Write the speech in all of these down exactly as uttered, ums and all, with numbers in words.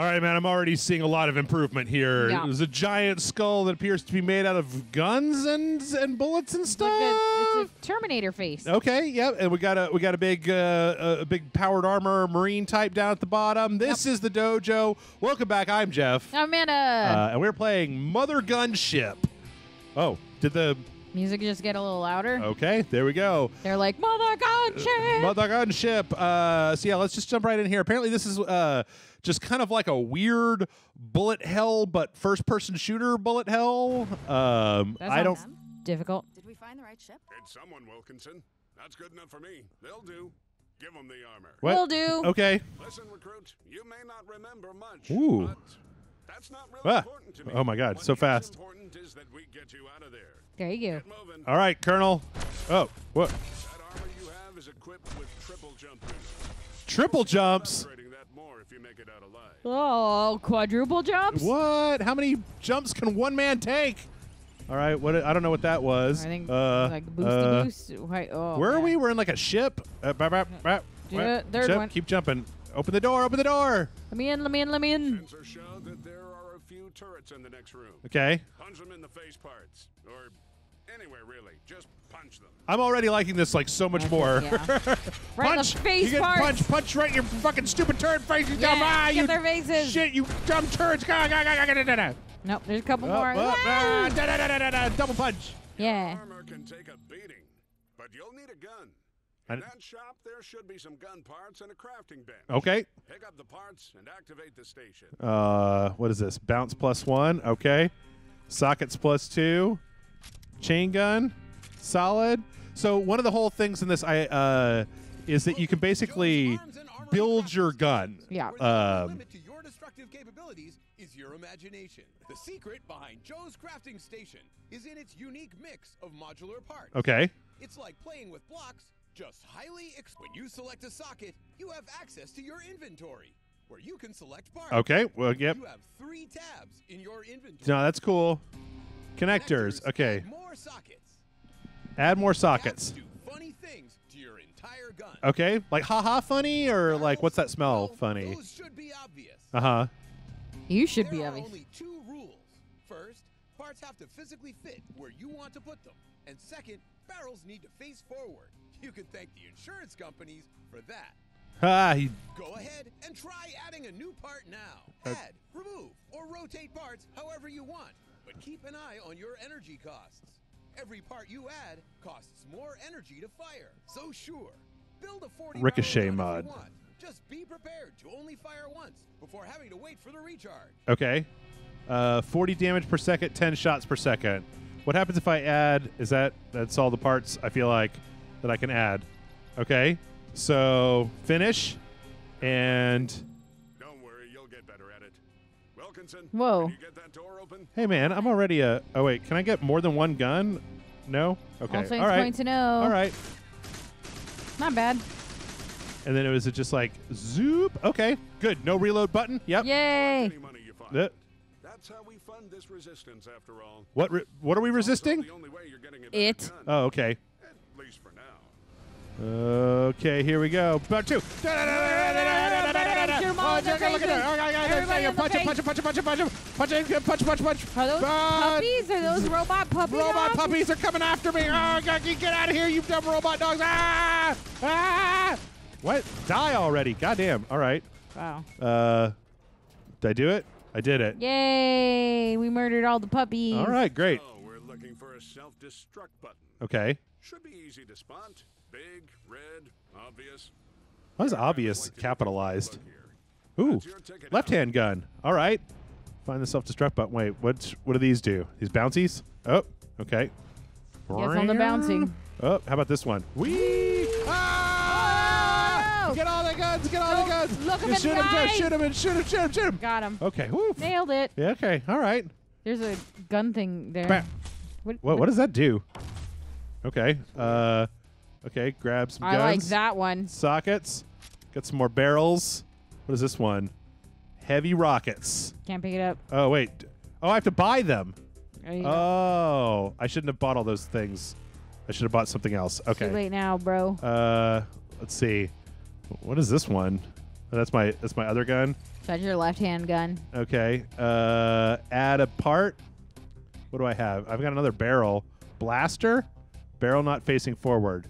All right, man, I'm already seeing a lot of improvement here. Yeah. There's a giant skull that appears to be made out of guns and and bullets and stuff. It's like a, it's a Terminator face. Okay, yep. And we got a we got a big uh, a big powered armor marine type down at the bottom. This yep. is the dojo. Welcome back. I'm Jeff. I'm Amanda. Uh, and we're playing Mothergunship. Oh, did the music just get a little louder? Okay, there we go. They're like, Mothergunship! Uh, Mothergunship! Uh, so yeah, let's just jump right in here. Apparently this is uh, just kind of like a weird bullet hell, but first-person shooter bullet hell. Um, That's I don't... difficult. Did we find the right ship? It's someone, Wilkinson. That's good enough for me. They'll do. Give them the armor. What? Will do. Okay. Listen, recruit, you may not remember much, Ooh. but... That's not really ah. important to me. Oh my God, what so fast. Important is that we get you out of there. There you go. All right, Colonel. Oh, what? That armor you have is equipped with triple jumpers. Triple jumps? That more if you make it out alive. Oh, quadruple jumps? What? How many jumps can one man take? All right, what? I don't know what that was. I think uh, like boost uh, to boost. Oh, where man. are we? We're in like a ship. Uh, bah, bah, bah, bah, third ship. One. Keep jumping. Open the door, open the door. Let me in, let me in, let me in. Sensors show that there are a few turrets in the next room. Okay. Punch them in the face parts. Or anywhere, really. Just punch them. I'm already liking this, like, so much I more. Think, yeah. right punch! In the face you get parts. punch, punch right in your fucking stupid turret face. You yeah, dumb ah, you their faces. Shit, you dumb turrets. Go, go, go, go, go, go. Nope, there's a couple up, more. Up, ah, da, da, da, da, da, double punch. Yeah. Your armor can take a beating, but you'll need a gun. In that shop, there should be some gun parts and a crafting bench. Okay. Pick up the parts and activate the station. Uh, what is this? Bounce plus one. Okay. Sockets plus two. Chain gun. Solid. So one of the whole things in this I uh, is that you can basically build your gun. Yeah. Um, destructive capabilities is your imagination. The secret behind Joe's crafting station is in its unique mix of modular parts. Okay. It's like playing with blocks. Just highly ex when you select a socket, you have access to your inventory, where you can select parts. Okay, well, yep. You have three tabs in your inventory. No, that's cool. Connectors, Connectors okay. Add more sockets. Add more sockets. Do funny things to your entire gun. Okay, like haha funny, or like what's that smell funny? Those should be obvious. Uh huh. You should there be obvious. There are only two rules. First, parts have to physically fit where you want to put them, and second, barrels need to face forward. You can thank the insurance companies for that. Ah, he... Go ahead and try adding a new part now. Uh, Add, remove, or rotate parts however you want, but keep an eye on your energy costs. Every part you add costs more energy to fire. So sure, build a forty ricochet mod. Just be prepared to only fire once before having to wait for the recharge. Okay, uh, forty damage per second, ten shots per second. What happens if I add? Is that that's all the parts? I feel like. That I can add. Okay, so finish, and don't worry, you'll get better at it. Wilkinson, whoa. Can you get that door open? Hey man, I'm already a. Oh wait, can I get more than one gun? No. Okay. All, all right. Going to know. All right. Not bad. And then it was just like zoop. Okay, good. No reload button. Yep. Yay. Yep. That's how we fund this resistance, after all. What? Re what are we resisting? The only way you're getting a better gun. Oh, okay. For now. Okay, here we go. About two. Punch him, punch him, punch him, punch him, punch him, punch him, punch, punch, punch. Are those puppies? Are those robot puppies? Robot puppies are coming after me. Oh, get out of here, you dumb robot dogs. Ah! Ah! What? Die already. Goddamn. All right. Wow. Uh, did I do it? I did it. Yay! We murdered all the puppies. All right, great. Oh, we're looking for a self-destruct button. Okay. Should be easy to spot. Big, red, obvious. Why is obvious capitalized? Ooh, left-hand gun. All right. Find the self-destruct button. Wait, what? What do these do? These bouncies? Oh, okay. Yes, on the bouncing. Oh, how about this one? Wee! Ah! Oh! Get all the guns! Get all oh, the guns! Look him in the eye! Shoot him! And shoot him! Shoot him! Shoot him! Got him. Okay. Woo. Nailed it. Yeah. Okay. All right. There's a gun thing there. What? What, what does that do? Okay. Uh, okay. Grab some I guns. I like that one. Sockets. Got some more barrels. What is this one? Heavy rockets. Can't pick it up. Oh wait. Oh, I have to buy them. Oh, go. I shouldn't have bought all those things. I should have bought something else. Okay. Too late now, bro. Uh, let's see. What is this one? That's my that's my other gun. So that's your left-hand gun. Okay. Uh, add a part. What do I have? I've got another barrel. Blaster? Barrel not facing forward.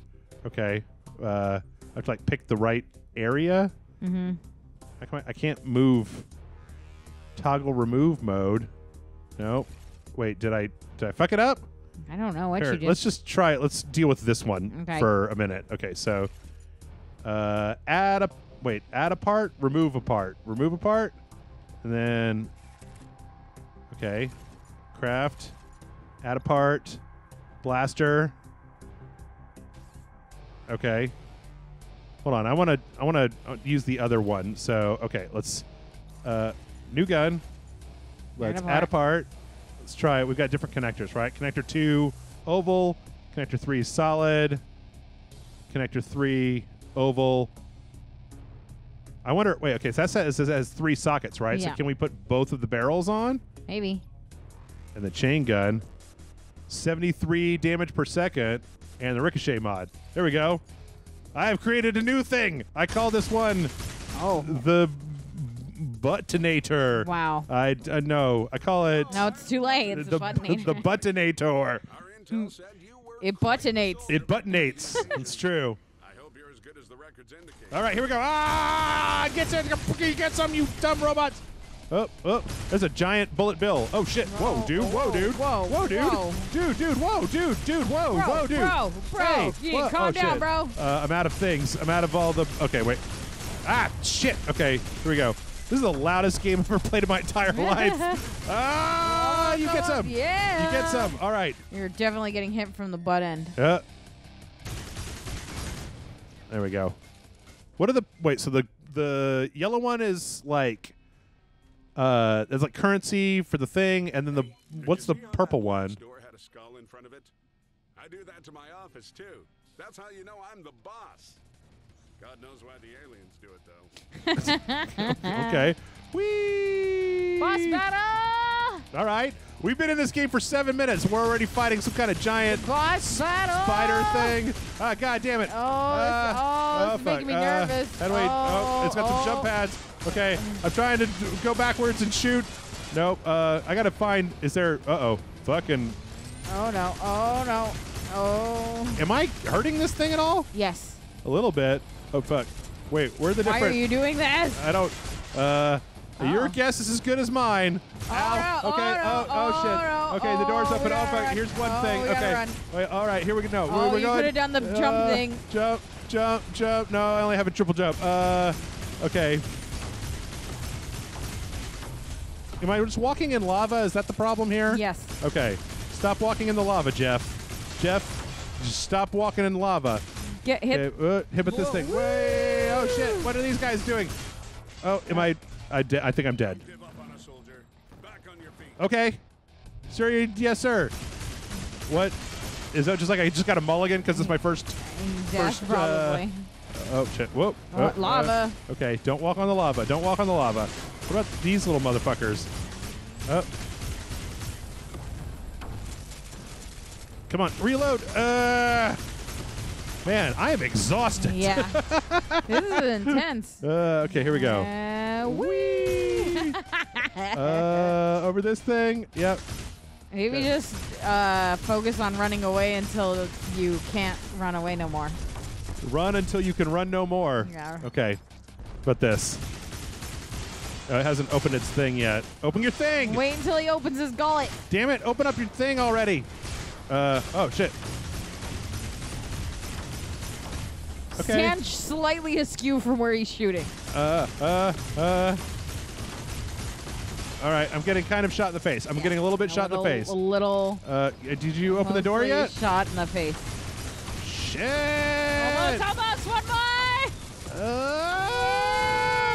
Okay. Uh, I have to, like, pick the right area. Mm-hmm. I can't, I can't move. Toggle remove mode. No. Wait, did I did I fuck it up? I don't know what Here, you did. Let's just try it. Let's deal with this one okay. for a minute. Okay, so uh, add a... Wait, add a part, remove a part. Remove a part, and then... Okay. Craft. Add a part. Blaster. Okay. Hold on. I want to I want to use the other one. So, okay, let's... Uh, new gun. Let's add a, add a part. Let's try it. We've got different connectors, right? Connector two, oval. Connector three, solid. Connector three, oval. I wonder... Wait, okay, so that says it has three sockets, right? Yeah. So can we put both of the barrels on? Maybe. And the chain gun. seventy-three damage per second. And the ricochet mod. There we go. I have created a new thing. I call this one... Oh. The... Buttinator. Wow. I uh, no. I call it... No, it's too late. It's the, the Buttinator. The Buttinator. It buttinates. It buttinates. It's true. All right, here we go. Ah! Get some, get some, you dumb robots. Oh, oh. There's a giant bullet bill. Oh, shit. Whoa, whoa dude. Whoa, whoa, dude. Whoa, whoa, dude. Whoa. Dude, dude. Whoa, dude. Dude, whoa, bro, whoa, dude. Bro, bro. Hey, yeah, calm oh, down, shit. bro. Uh, I'm out of things. I'm out of all the... Okay, wait. Ah, shit. Okay, here we go. This is the loudest game I've ever played in my entire life. Ah, you get some. Yeah. You get some. All right. You're definitely getting hit from the butt end. Uh. There we go. What are the wait? So the the yellow one is like, uh, there's like currency for the thing, and then the what's the purple one? Door had a skull in front of it. I do that to my office too. That's how you know I'm the boss. God knows why the aliens do it though. Okay. Whee! Boss battle. All right. We've been in this game for seven minutes. We're already fighting some kind of giant boss battle spider thing. Ah, god damn it. Oh, uh, it's, oh, it's oh, making fuck. me nervous. How do we, oh, it's got oh. some jump pads. Okay, I'm trying to go backwards and shoot. Nope, uh, I gotta find, is there, uh-oh, fucking. Oh, no, oh, no, oh. Am I hurting this thing at all? Yes. A little bit. Oh, fuck. Wait, where are the different. Why are you doing this? I don't, uh. Oh. Your guess is as good as mine. Oh, Ow. No, okay. Oh, no, oh, oh shit. No, okay, oh, the door's open. Oh, fuck. Here's one oh, thing. Okay. Run. Wait, all right. Here we go. No, oh, we could have done the jump uh, thing. Jump, jump, jump. No, I only have a triple jump. Uh, okay. Am I just walking in lava? Is that the problem here? Yes. Okay. Stop walking in the lava, Jeff. Jeff, just stop walking in lava. Get hit. Okay. Uh, hit with this thing. Way. Oh shit. What are these guys doing? Oh, am I? I, de I think I'm dead. Give up on a soldier. Back on your feet. Okay. Sir, yes, sir. What? Is that just like I just got a mulligan because it's my first... That's first, probably. Uh, oh, shit. Whoa. Oh, oh, lava. Uh, okay, don't walk on the lava. Don't walk on the lava. What about these little motherfuckers? Oh. Come on, reload. Uh... Man, I am exhausted. Yeah. This is intense. Uh, okay, here we go. Uh, whee! uh, over this thing. Yep. Maybe okay. just uh, focus on running away until you can't run away no more. Run until you can run no more. Yeah. Okay. But this. Uh, it hasn't opened its thing yet. Open your thing. Wait until he opens his gullet. Damn it. Open up your thing already. Uh, oh, shit. Okay. Stand slightly askew from where he's shooting. Uh, uh, uh. All right, I'm getting kind of shot in the face. I'm yeah, getting a little bit a shot little, in the face. A little. Uh, did you open the door yet? Shot in the face. Shit! Almost, almost, one more! Uh,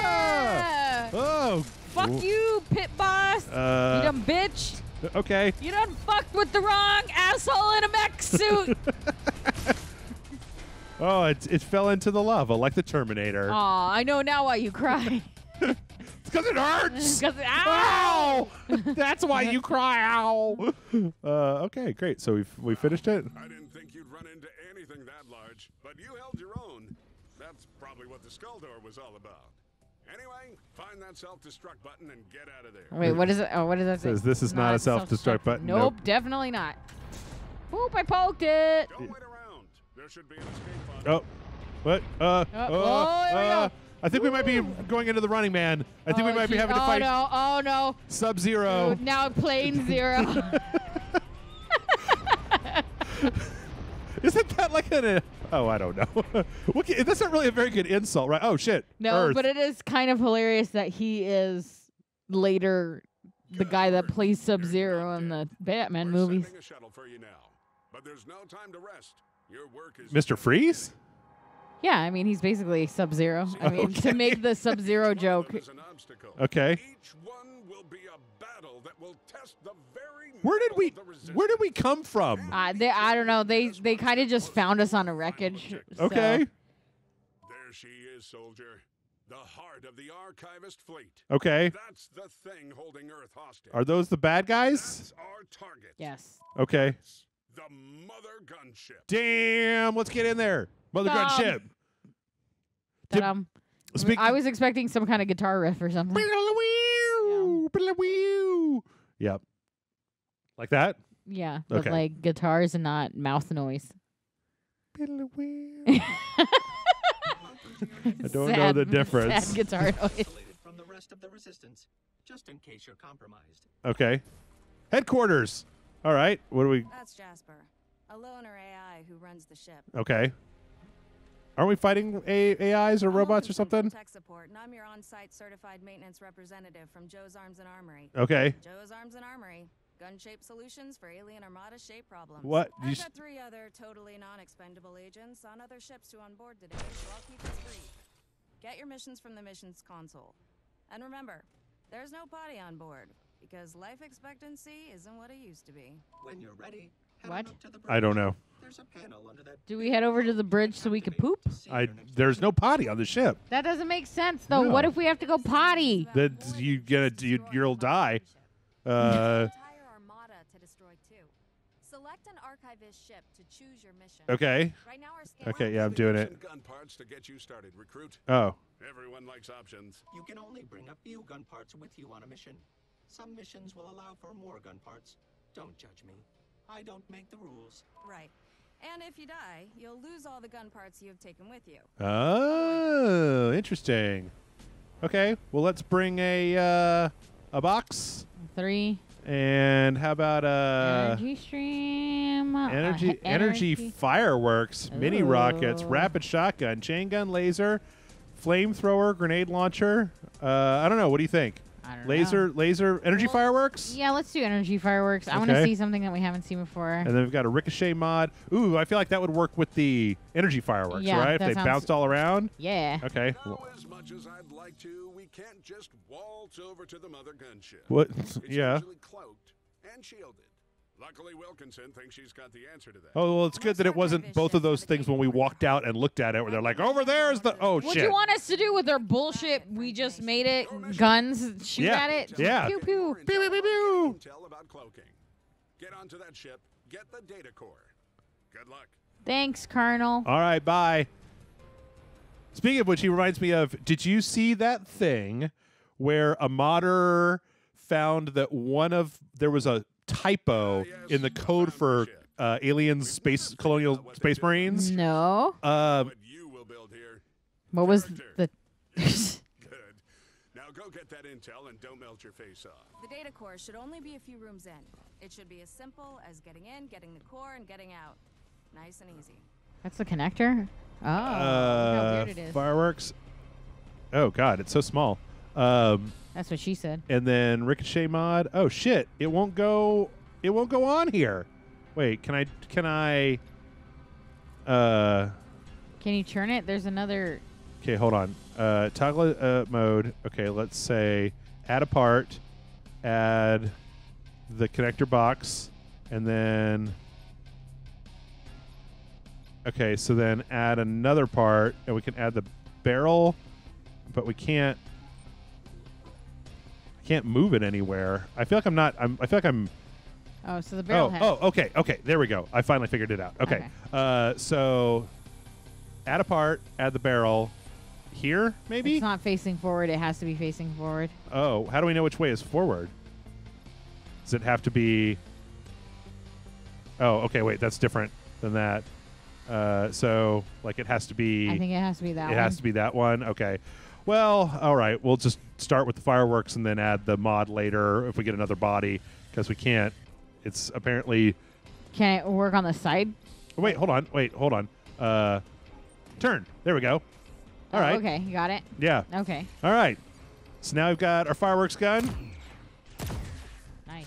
yeah. Oh! Fuck Ooh. you, pit boss! Uh, you dumb bitch! Okay. You done fucked with the wrong asshole in a mech suit! Oh, it, it fell into the lava like the Terminator. Aw, I know now why you cry. It's because it hurts. Because ow! Ow! That's why you cry. Ow! Uh, okay, great. So we we finished it. I didn't think you'd run into anything that large, but you held your own. That's probably what the skull door was all about. Anyway, find that self-destruct button and get out of there. Wait, what is it? Oh, what does that say? Says this is not, not a self-destruct self button. Nope, nope, definitely not. Boop, I poked it. Don't wait around. There should be an escape button. Oh, what? Uh, oh, oh, oh there uh, we go. I think Ooh. we might be going into the running man. I think oh, we might be having oh to fight. Oh no! Oh no! Sub-Zero. Dude, now Plane Zero. Isn't that like an? Uh, oh, I don't know. That's not really a very good insult, right? Oh shit. No, Earth. But it is kind of hilarious that he is later the guy that plays Sub-Zero in the Batman We're movies. A shuttle for you now, but there's no time to rest. Your work is Mister Freeze. Yeah, I mean, he's basically Sub-Zero. I mean, okay. to make the Sub-Zero joke. Okay. Each one will be a battle that will test the very where did we Where did we come from? Uh, they, I don't know. They they kind of just found us on a wreckage. Okay. So. There she is, soldier. The heart of the Archivist fleet. Okay. That's the thing holding Earth hostage. Are those the bad guys? That's our target. Yes. Okay. The Mothergunship. Damn, let's get in there. Mothergunship. Um, I was expecting some kind of guitar riff or something. Yeah. Yep. Like that? Yeah, but okay. like guitars and not mouth noise. I don't sad, know the difference. Sad guitar noise. From the rest of the resistance, just in case you're compromised. Okay. Headquarters. All right. What do we... That's Jasper, a loner A I who runs the ship. Okay. Aren't we fighting a AIs or robots or something? Tech support, and I'm your on-site certified maintenance representative from Joe's Arms and Armory. Okay. Joe's Arms and Armory, gun-shaped solutions for alien armada shape problems. What? I've got three other totally non-expendable agents on other ships to onboard today, so I'll keep this brief. Get your missions from the missions console, and remember, there's no potty on board because life expectancy isn't what it used to be. When you're ready. What? I don't know. Do we head over to the bridge so we can poop? I there's no potty on the ship. That doesn't make sense though. No. What if we have to go potty? That you get a, you you'll die. Uh, Select an Archivist ship to choose your mission. Okay. Right now our okay, yeah, I'm doing it. Gun parts to get you started, recruit. Oh. Everyone likes options. You can only bring a few gun parts with you on a mission. Some missions will allow for more gun parts. Don't judge me. I don't make the rules. Right. And if you die, you'll lose all the gun parts you've taken with you. Oh, interesting. Okay, well, let's bring a uh, a box. Three. And how about a... Energy stream. Energy, uh, energy. energy fireworks, Ooh. mini rockets, rapid shotgun, chain gun laser, flamethrower, grenade launcher. Uh, I don't know. What do you think? I don't laser, know. laser, energy well, fireworks? Yeah, let's do energy fireworks. Okay. I want to see something that we haven't seen before. And then we've got a ricochet mod. Ooh, I feel like that would work with the energy fireworks, yeah, right? If they bounced all around? Yeah. Okay. Now, as much as I'd like to, we can't just waltz over to the mother gunship. What? It's yeah. usually cloaked and shielded. Luckily, Wilkinson thinks she's got the answer to that. Oh, well, it's good that it wasn't both of those things when we walked out and looked at it where they're like, over there's the... Oh, shit. What do you want us to do with our bullshit? We just made it. Guns. Shoot yeah. at it. Yeah. Pew, pew. Pew, pew, pew, pew. Tell about cloaking. Get onto that ship. Get the data core. Good luck. Thanks, Colonel. All right, bye. Speaking of which, he reminds me of, did you see that thing where a modder found that one of... There was a... typo uh, yes, in the code for uh, aliens, space, colonial space marines. No. Uh, you will build here. What was the... Good. Now go get that intel and don't melt your face off. The data core should only be a few rooms in. It should be as simple as getting in, getting the core, and getting out. Nice and easy. That's the connector? Oh. Uh, look how weird it is. Fireworks. Oh, God. It's so small. Um... That's what she said. And then ricochet mod. Oh shit! It won't go. It won't go on here. Wait, can I? Can I? Uh. Can you turn it? There's another. Okay, hold on. Uh, toggle uh, mode. Okay, let's say add a part, add the connector box, and then. Okay, so then add another part, and we can add the barrel, but we can't. Can't move it anywhere. I feel like I'm not. I'm, I feel like I'm. Oh, so the barrel. Oh, head. oh, okay, okay. There we go. I finally figured it out. Okay. okay. Uh, so, add a part, add the barrel. here, maybe? It's not facing forward. It has to be facing forward. Oh, how do we know which way is forward? Does it have to be... Oh, okay, wait. That's different than that. Uh, so, like, it has to be... I think it has to be that it one. It has to be that one. Okay. Well, all right. We'll just start with the fireworks and then add the mod later if we get another body, because we can't. It's apparently... Can it work on the side? Oh, wait, hold on. Wait, hold on. Uh, turn. There we go. All oh, right. Okay, you got it? Yeah. Okay. All right. So now we've got our fireworks gun. Nice.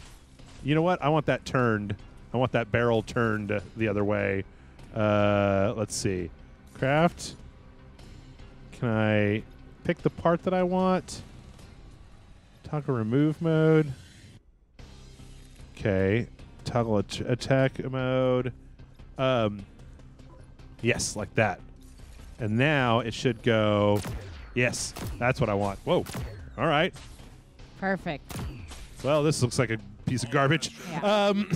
You know what? I want that turned. I want that barrel turned the other way. Uh, let's see. Craft. Can I pick the part that I want? Toggle remove mode. Okay. Toggle at attack mode. Um, yes, like that. And now it should go. Yes, that's what I want. Whoa. All right. Perfect. Well, this looks like a piece of garbage. Yeah. Um,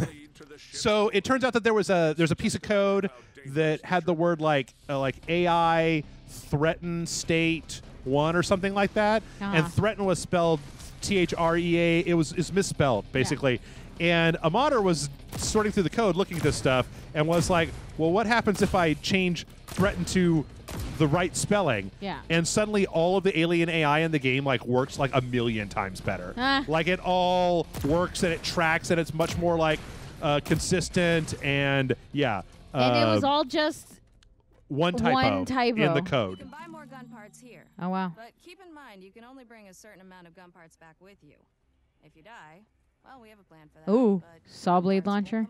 so it turns out that there was a there's a piece of code that had the word like uh, like A I threaten state one or something like that, uh-huh. and threaten was spelled T H R E A. It was is misspelled basically. Yeah. And a modder was sorting through the code, looking at this stuff, and was like, well, what happens if I change threaten to the right spelling? Yeah. And suddenly all of the alien A I in the game like works like a million times better. Ah. Like it all works and it tracks and it's much more like uh, consistent and yeah. And uh, it was all just one typo, one typo in the code. You can buy more gun parts here. Oh, wow. But keep in mind, you can only bring a certain amount of gun parts back with you. If you die... Well, we have a plan for that. Ooh, saw blade launcher.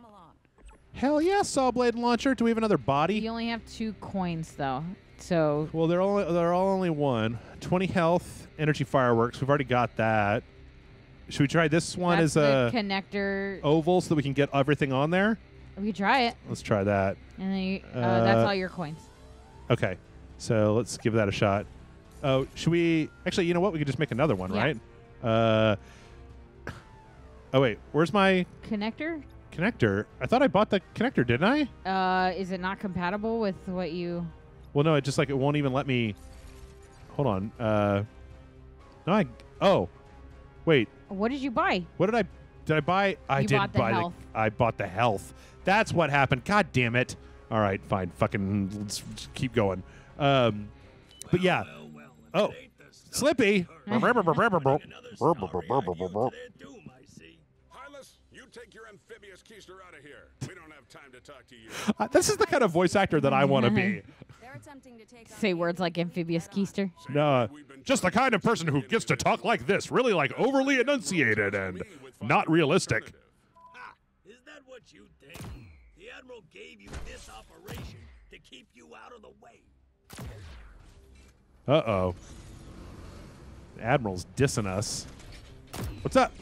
Hell yeah, saw blade launcher. Do we have another body? You only have two coins though, so. Well, they're only they're all only one. Twenty health, energy fireworks. We've already got that. Should we try this one That's as a connector oval so that we can get everything on there? We could try it. Let's try that. And then you, uh, uh, that's all your coins. Okay, so let's give that a shot. Oh, uh, should we? Actually, you know what? We could just make another one, yeah. right? Uh. Oh, wait. Where's my... Connector? Connector. I thought I bought the connector, didn't I? Uh, is it not compatible with what you... Well, no. It just, like, it won't even let me... Hold on. Uh, no, I... Oh. Wait. What did you buy? What did I... Did I buy... I you did bought the buy health. The, I bought the health. That's what happened. God damn it. All right. Fine. Fucking... Let's keep going. Um, well, but, yeah. Well, well, oh. Slippy. Take your amphibious keister out of here. We don't have time to talk to you. Uh, this is the kind of voice actor that I want to be. Say words like amphibious keister. No, just the kind of person who gets to talk like this, really like overly enunciated and not realistic. Ah, is that what you think? The Admiral gave you this operation to keep you out of the way. Uh-oh. The Admiral's dissing us. What's up?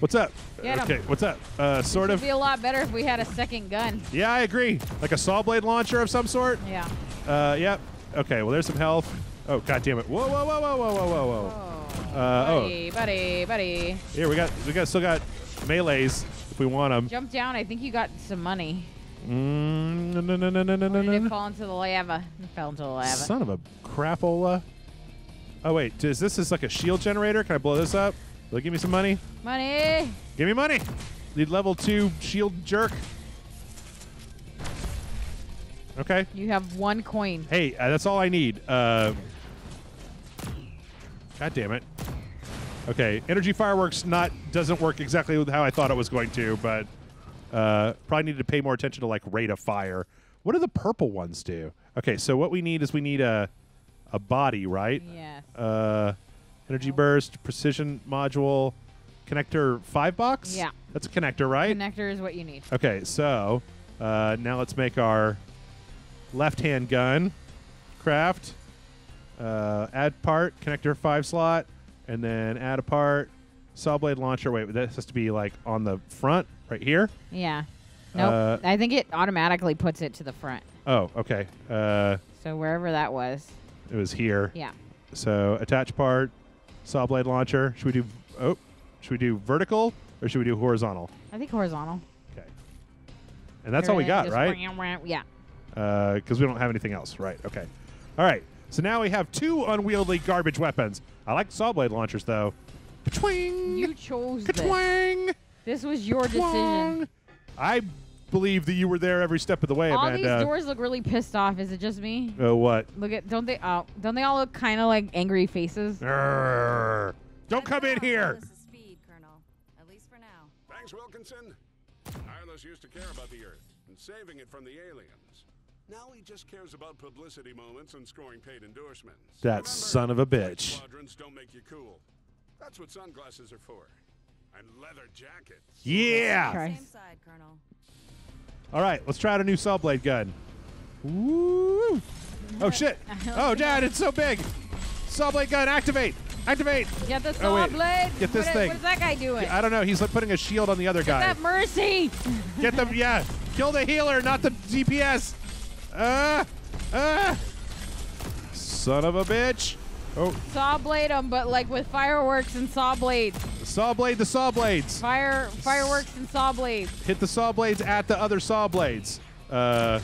What's up? Get okay, em. What's up? Uh, sort it would of. It'd be a lot better if we had a second gun. Yeah, I agree. Like a saw blade launcher of some sort. Yeah. Uh, yep. Yeah. Okay. Well, there's some health. Oh, god damn it! Whoa, whoa, whoa, whoa, whoa, whoa, whoa. Uh, buddy, oh. buddy, buddy. Here we got. We got still got melees if we want them. Jump down. I think you got some money. Mm, no, no, no, no, no, no, no. Did it fall into the lava? It fell into the lava. Son of a crapola. Oh wait, does this is like a shield generator? Can I blow this up? Look, give me some money. Money. Give me money. Need level two shield jerk. Okay. You have one coin. Hey, uh, that's all I need. Uh, God damn it. Okay, energy fireworks not doesn't work exactly how I thought it was going to, but uh, probably needed to pay more attention to like rate of fire. What do the purple ones do? Okay, so what we need is we need a a body, right? Yes. Uh. Energy burst, precision module, connector five box? Yeah. That's a connector, right? Connector is what you need. Okay, so uh, now let's make our left-hand gun. Craft, uh, add part, connector five slot, and then add a part, saw blade launcher. Wait, that has to be like on the front right here? Yeah. Nope. Uh, I think it automatically puts it to the front. Oh, okay. Uh, so wherever that was. It was here. Yeah. So attach part. Saw blade launcher. Should we do? Oh, should we do vertical or should we do horizontal? I think horizontal. Okay. And that's all we got, right? Yeah. Because uh, we don't have anything else, right? Okay. All right. So now we have two unwieldy garbage weapons. I like saw blade launchers, though. Ka-twing! You chose Ka-twang! This. This was your Ka-twang! Decision. I believe that you were there every step of the way, all Amanda. All these doors look really pissed off. Is it just me? Oh, what? Look at don't they? Oh, don't they all look kind of like angry faces? Urgh. Don't come in here. This is speed, Colonel. At least for now. Thanks, Wilkinson. Arliss used to care about the Earth and saving it from the aliens. Now he just cares about publicity moments and scoring paid endorsements. That Remember, son of a bitch. Squadrons don't make you cool. That's what sunglasses are for. And leather jackets. Yeah. Same side, Colonel. All right, let's try out a new saw blade gun. Woo! Oh shit! Oh dad, it's so big. Saw blade gun, activate, activate. Get the saw oh, blade. Get this what, thing. What is that guy doing? I don't know. He's like putting a shield on the other Get guy. That mercy. Get them. Yeah. Kill the healer, not the D P S. Ah! Uh, ah! Uh. Son of a bitch! Oh. Saw blade them, but like with fireworks and saw blades. Saw blade the saw blades. Fire, fireworks and saw blades. Hit the saw blades at the other saw blades. Uh,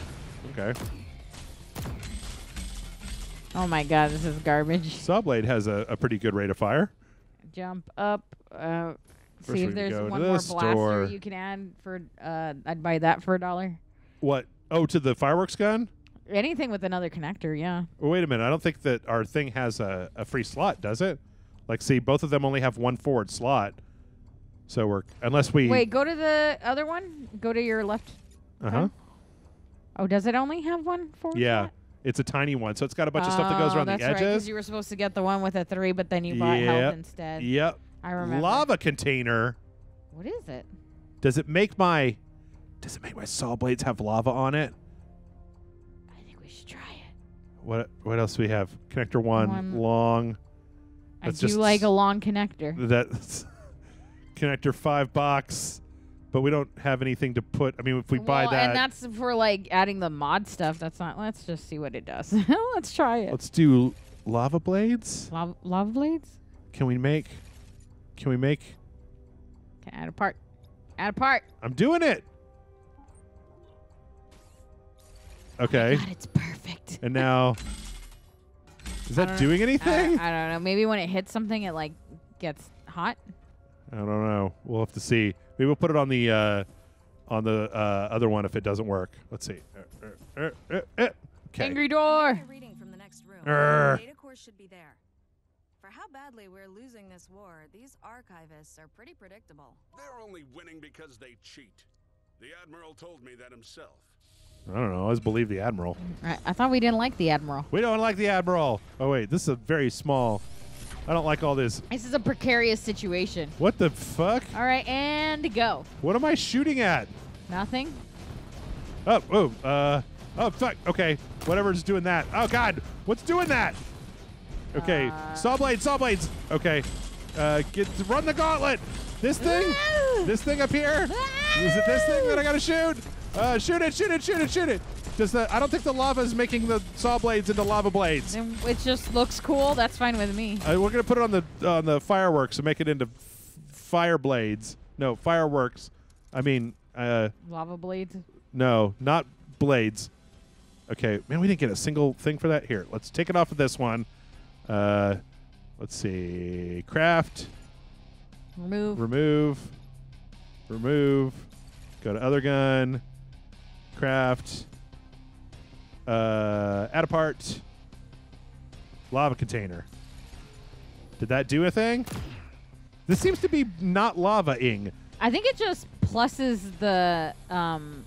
okay. Oh my god, this is garbage. Saw blade has a, a pretty good rate of fire. Jump up. Uh, see if there's one more blaster you can add for. Uh, I'd buy that for a dollar. What? Oh, to the fireworks gun? Anything with another connector, yeah. Well, wait a minute. I don't think that our thing has a, a free slot, does it? Like, see, both of them only have one forward slot. So we're... Unless we... Wait, go to the other one? Go to your left. Uh-huh. Right? Oh, does it only have one forward yeah, slot? Yeah. It's a tiny one, so it's got a bunch oh, of stuff that goes around the edges. Oh, that's right, because you were supposed to get the one with a three, but then you yep. bought health instead. Yep. I remember. Lava container. What is it? Does it make my... Does it make my saw blades have lava on it? I think we should try it. What What else do we have? Connector one, one. long. That's I do like a long connector. That's connector five box, but we don't have anything to put. I mean, if we well, buy that. And that's for like adding the mod stuff. That's not. Let's just see what it does. Let's try it. Let's do lava blades. Lava, lava blades? Can we make? Can we make? Can add a part. Add a part. I'm doing it. Okay. Oh my God, it's perfect. And now, is that doing anything? I, I don't know. Maybe when it hits something, it like gets hot. I don't know. We'll have to see. Maybe we'll put it on the uh, on the uh, other one if it doesn't work. Let's see. Uh, uh, uh, uh, okay. Angry door. Reading from the next room. The data core should be there. For how badly we're losing this war, these archivists are pretty predictable. They're only winning because they cheat. The Admiral told me that himself. I don't know. I always believe the Admiral. Right. I thought we didn't like the Admiral. We don't like the Admiral. Oh, wait. This is a very small. I don't like all this. This is a precarious situation. What the fuck? All right. And go. What am I shooting at? Nothing. Oh, oh, uh, oh, fuck. Okay. Whatever's doing that. Oh, God. What's doing that? Okay. Uh, saw blades, saw blades. Okay. Uh, get run the gauntlet. This thing? This thing up here? Is it this thing that I got to shoot? Uh, shoot it, shoot it, shoot it, shoot it. Does the, I don't think the lava is making the saw blades into lava blades. And it just looks cool. That's fine with me. Uh, we're going to put it on the on the fireworks and make it into f fire blades. No, fireworks. I mean... Uh, lava blades? No, not blades. Okay. Man, we didn't get a single thing for that. Here, let's take it off of this one. Uh, let's see. Craft. Remove. Remove. Remove. Go to other gun. Craft, uh, add a part, lava container. Did that do a thing? This seems to be not lava-ing. I think it just pluses the, um,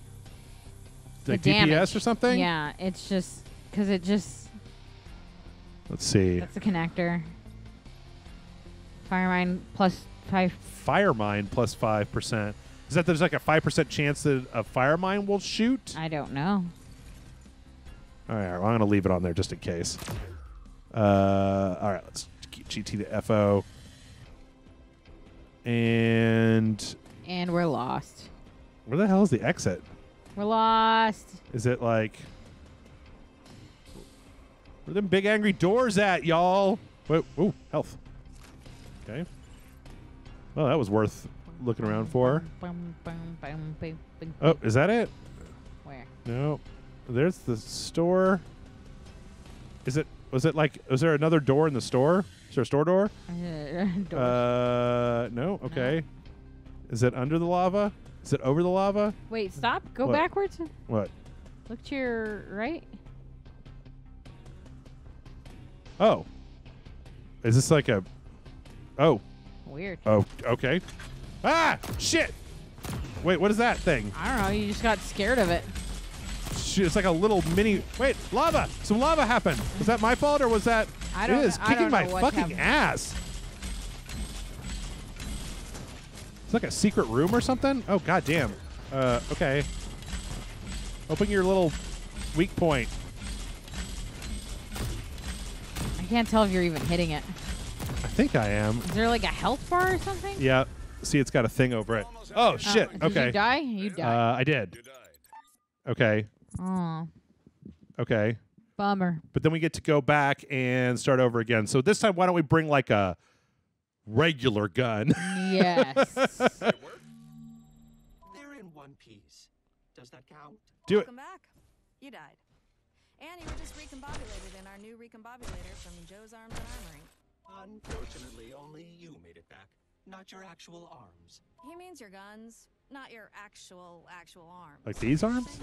the, the D P S damage. Or something? Yeah, it's just, because it just... Let's see. That's a connector. Firemind plus five. Firemind plus five percent. Is that there's like a five percent chance that a fire mine will shoot? I don't know. All right, well, I'm going to leave it on there just in case. Uh, all right, let's keep G T to F O. And... And we're lost. Where the hell is the exit? We're lost. Is it like... Where are them big angry doors at, y'all? Wait, ooh, health. Okay. Well, that was worth... looking around for. Oh, is that it? Where? No. There's the store. Is it Was it like, was there another door in the store? Is there a store door? Uh, door. Uh, no? Okay. No. Is it under the lava? Is it over the lava? Wait, stop. Go what? backwards. What? Look to your right. Oh. Is this like a... Oh. Weird. Oh, okay. Ah! Shit! Wait, what is that thing? I don't know. You just got scared of it. Shit, it's like a little mini... Wait, lava! Some lava happened. Was that my fault or was that... I don't know. It is kicking my fucking ass. It's like a secret room or something? Oh, goddamn. Uh, okay. Open your little weak point. I can't tell if you're even hitting it. I think I am. Is there like a health bar or something? Yeah. See, it's got a thing over it. Oh, shit. Uh, okay. Did you die? You died. Uh, I did. Okay. Aw. Okay. Bummer. But then we get to go back and start over again. So this time, why don't we bring like a regular gun? Yes. They're in one piece. Does that count? Do Welcome it. Back. You died. And you were just recombobulated in our new recombobulator from Joe's Arms and Armory. Unfortunately, only you made it back. Not your actual arms. He means your guns, not your actual, actual arms. Like these arms?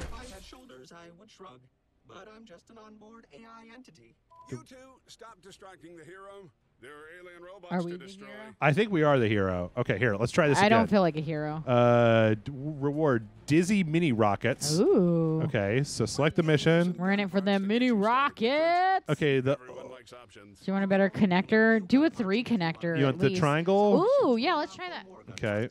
If I had shoulders, I would shrug. But I'm just an onboard A I entity. You two, stop distracting the hero. There are alien robots are we to destroy. The hero? I think we are the hero. Okay, here, let's try this I again. I don't feel like a hero. Uh, d reward, Dizzy Mini Rockets. Ooh. Okay, so select the mission. We're in it for the mini rockets. Okay, the... Do you want a better connector? Do a three connector. You want the least. triangle? Ooh, yeah, let's try that. Okay.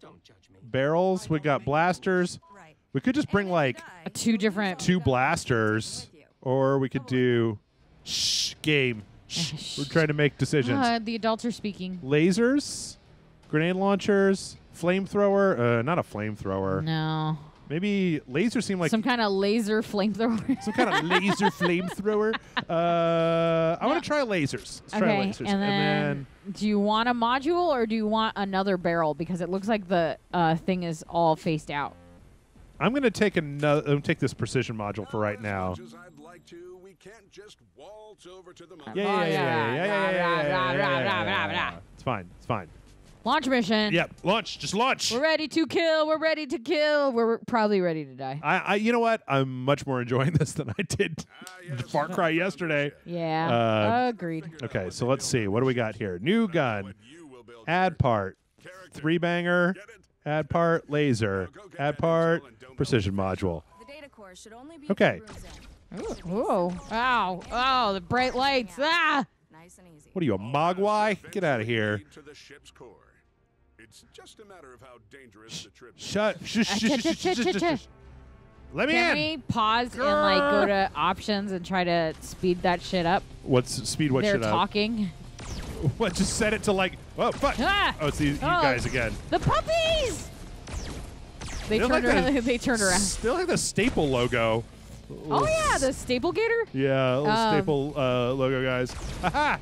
Don't judge me. Barrels. We got blasters. Right. We could just bring like die. two different two blasters, or we could do shh game. Shh. We're trying to make decisions. Uh, the adults are speaking. Lasers, grenade launchers, flamethrower. Uh, not a flamethrower. No. Maybe laser seem like some kind of laser flamethrower. Some kind of laser flamethrower. Uh, I no. want to try lasers. Let's okay. try lasers. And then, and then do you want a module or do you want another barrel? Because it looks like the uh, thing is all faced out. I'm gonna take another. I'm take this precision module for right now. Yeah, yeah, yeah. It's fine. It's fine. Launch mission. Yep, launch. Just launch. We're ready to kill. We're ready to kill. We're probably ready to die. I, I you know what? I'm much more enjoying this than I did ah, yes. Far Cry yesterday. Yeah, uh, agreed. Okay, so let's see. What do we got here? New gun, add part, three banger, add part, laser, add part, precision module. Okay. Whoa! Wow! Oh, the bright lights! Ah! What are you, a mogwai? Get out of here. It's just a matter of how dangerous the trip is. Shut. Let me in. Can we pause and like go to options and try to speed that shit up? What's speed? What shit up? They're talking. What? Just set it to like. Oh fuck! Ah! Oh, it's these, you oh, guys again. The puppies. They turned like around. The, they turned around. Still like the staple logo. Oh yeah, the staple gator. Yeah, little um, staple uh, logo guys. Aha!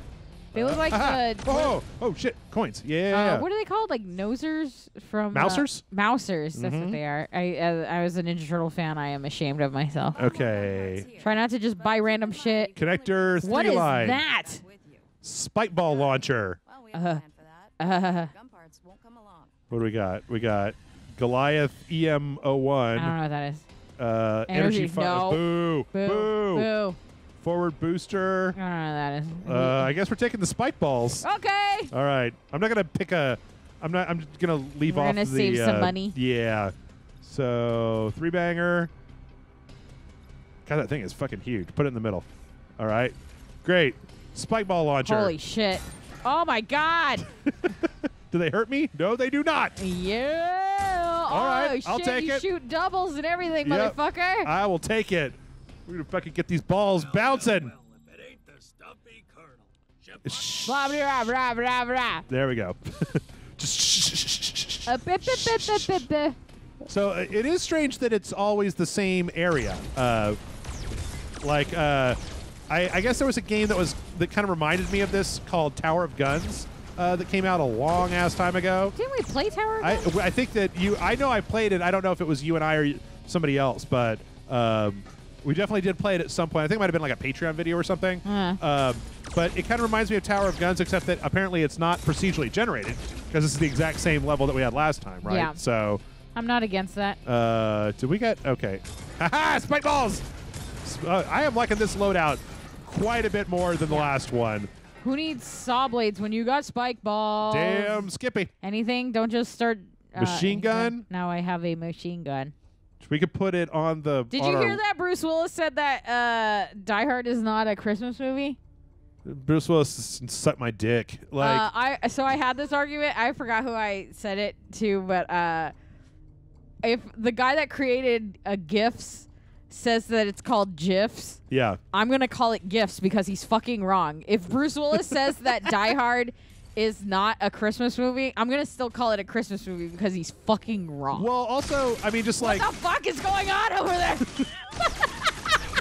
They look like uh, the... Oh, oh, shit. Coins. Yeah. Uh, what are they called? Like nosers from... Mousers? Uh, mousers. That's mm-hmm. what they are. I uh, I was a Ninja Turtle fan. I am ashamed of myself. Okay. Try not to just buy random shit. Connector three What line. Is that? Spike ball launcher. Well, we have uh, a plan for that. Uh, Gun parts won't come along. What do we got? We got Goliath E M zero one. I don't know what that is. Uh, energy energy no. Boo. Boo. Boo. Boo. Forward booster. I don't know that is. Uh, I guess we're taking the spike balls. Okay. All right. I'm not gonna pick a. I'm not. I'm just gonna leave we're off gonna the. We're gonna save uh, some money. Yeah. So three banger. God, that thing is fucking huge. Put it in the middle. All right. Great. Spike ball launcher. Holy shit. Oh my god. Do they hurt me? No, they do not. Yeah. All oh, right. I'll shit, take you it. Shoot doubles and everything, yep. motherfucker. I will take it. We're going to fucking get these balls well, bouncing. Well, well, if it ain't the stuffy colonel. There we go. Just uh, bip, bip, bip, bip, bip. So uh, it is strange that it's always the same area. Uh, like, uh, I, I guess there was a game that was that kind of reminded me of this called Tower of Guns uh, that came out a long-ass time ago. Didn't we play Tower of Guns? I, I think that you... I know I played it. I don't know if it was you and I or somebody else, but... Um, We definitely did play it at some point. I think it might have been like a Patreon video or something. Uh. Uh, but it kind of reminds me of Tower of Guns, except that apparently it's not procedurally generated because this is the exact same level that we had last time, right? Yeah. So I'm not against that. Uh, did we get? Okay. Haha! Spike balls! Uh, I am liking this loadout quite a bit more than the last one. Who needs saw blades when you got spike balls? Damn, Skippy. Anything? Don't just start. Uh, machine gun? Now I have a machine gun. We could put it on the... Did on you hear that Bruce Willis said that uh, Die Hard is not a Christmas movie? Bruce Willis sucked my dick. Like uh, I So I had this argument. I forgot who I said it to, but uh, if the guy that created uh, GIFs says that it's called GIFs, yeah. I'm going to call it GIFs because he's fucking wrong. If Bruce Willis says that Die Hard is not a Christmas movie, I'm gonna still call it a Christmas movie because he's fucking wrong. Well, also, I mean, just like what the fuck is going on over there?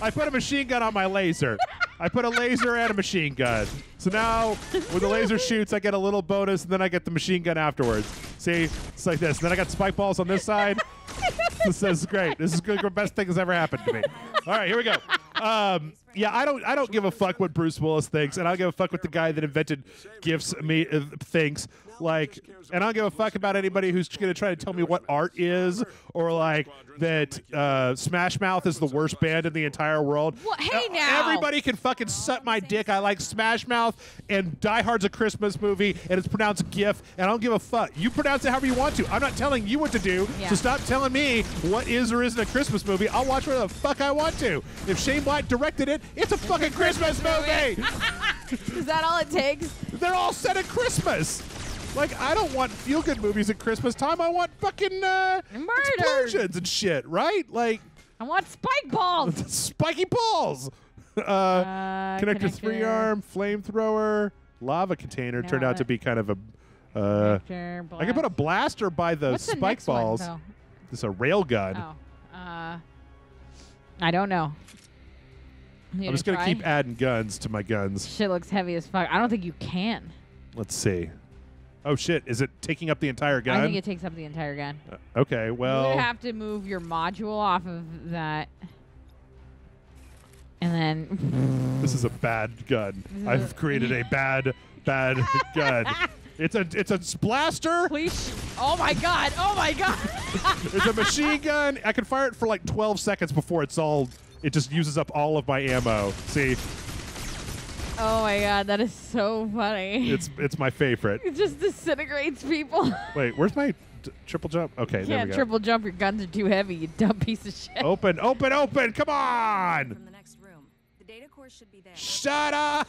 I put a machine gun on my laser. I put a laser and a machine gun. So now, when the laser shoots, I get a little bonus, and then I get the machine gun afterwards. See, it's like this. And then I got spike balls on this side. This is great. This is the best thing that's ever happened to me. All right, here we go. Um, yeah, I don't, I don't give a fuck what Bruce Willis thinks, and I don't give a fuck what the guy that invented GIFs me uh, thinks. Like, and I don't give a fuck about anybody who's going to try to tell me what art is, or like that uh, Smash Mouth is the worst band in the entire world. Well, hey now, everybody can fucking suck my dick. I like Smash Mouth, and Die Hard's a Christmas movie, and it's pronounced GIF, and I don't give a fuck. You pronounce it however you want to. I'm not telling you what to do, yeah. So stop telling me what is or isn't a Christmas movie. I'll watch whatever the fuck I want to. If Shane Black directed it, it's a fucking Christmas movie. Is that all it takes? They're all set at Christmas. Like, I don't want feel-good movies at Christmas time. I want fucking uh, explosions and shit, right? Like, I want spike balls. Spiky balls. Uh, uh, connector, connector, three-arm, flamethrower, lava container no, turned out to be kind of a... Uh, connector, I could put a blaster by the What's spike the balls. One, it's a rail gun. Oh. Uh, I don't know. You I'm just going to keep adding guns to my guns. Shit looks heavy as fuck. I don't think you can. Let's see. Oh, shit. Is it taking up the entire gun? I think it takes up the entire gun. Uh, okay, well... You're going to have to move your module off of that. And then... This is a bad gun. I've created a bad, bad gun. It's a it's a blaster. Please. Oh, my God. Oh, my God. It's a machine gun. I can fire it for, like, twelve seconds before it's all... It just uses up all of my ammo. See? Oh my god, that is so funny. It's it's my favorite. It just disintegrates people. Wait, where's my d triple jump? Okay, you there we go. Can't triple jump. Your guns are too heavy. You dumb piece of shit. Open, open, open! Come on! From the next room, the data core should be there. Shut up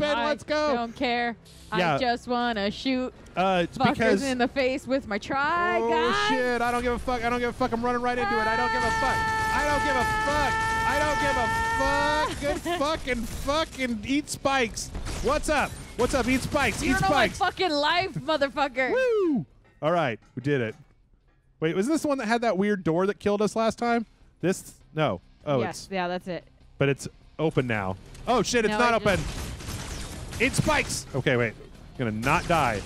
and I let's go. I don't care. Yeah. I just wanna shoot uh, fuckers in the face with my tri. Oh guys. Shit! I don't give a fuck. I don't give a fuck. I'm running right into it. I don't give a fuck. I don't give a fuck. I don't give a fuck. Good fucking fucking eat spikes. What's up? What's up? Eat spikes. Eat you don't spikes. Know my fucking life, motherfucker. Woo! All right, we did it. Wait, was this the one that had that weird door that killed us last time? This? No. Oh, yes. It's, yeah, that's it. But it's open now. Oh shit! It's no, not I open. Just... Eat spikes. Okay, wait. I'm gonna not die.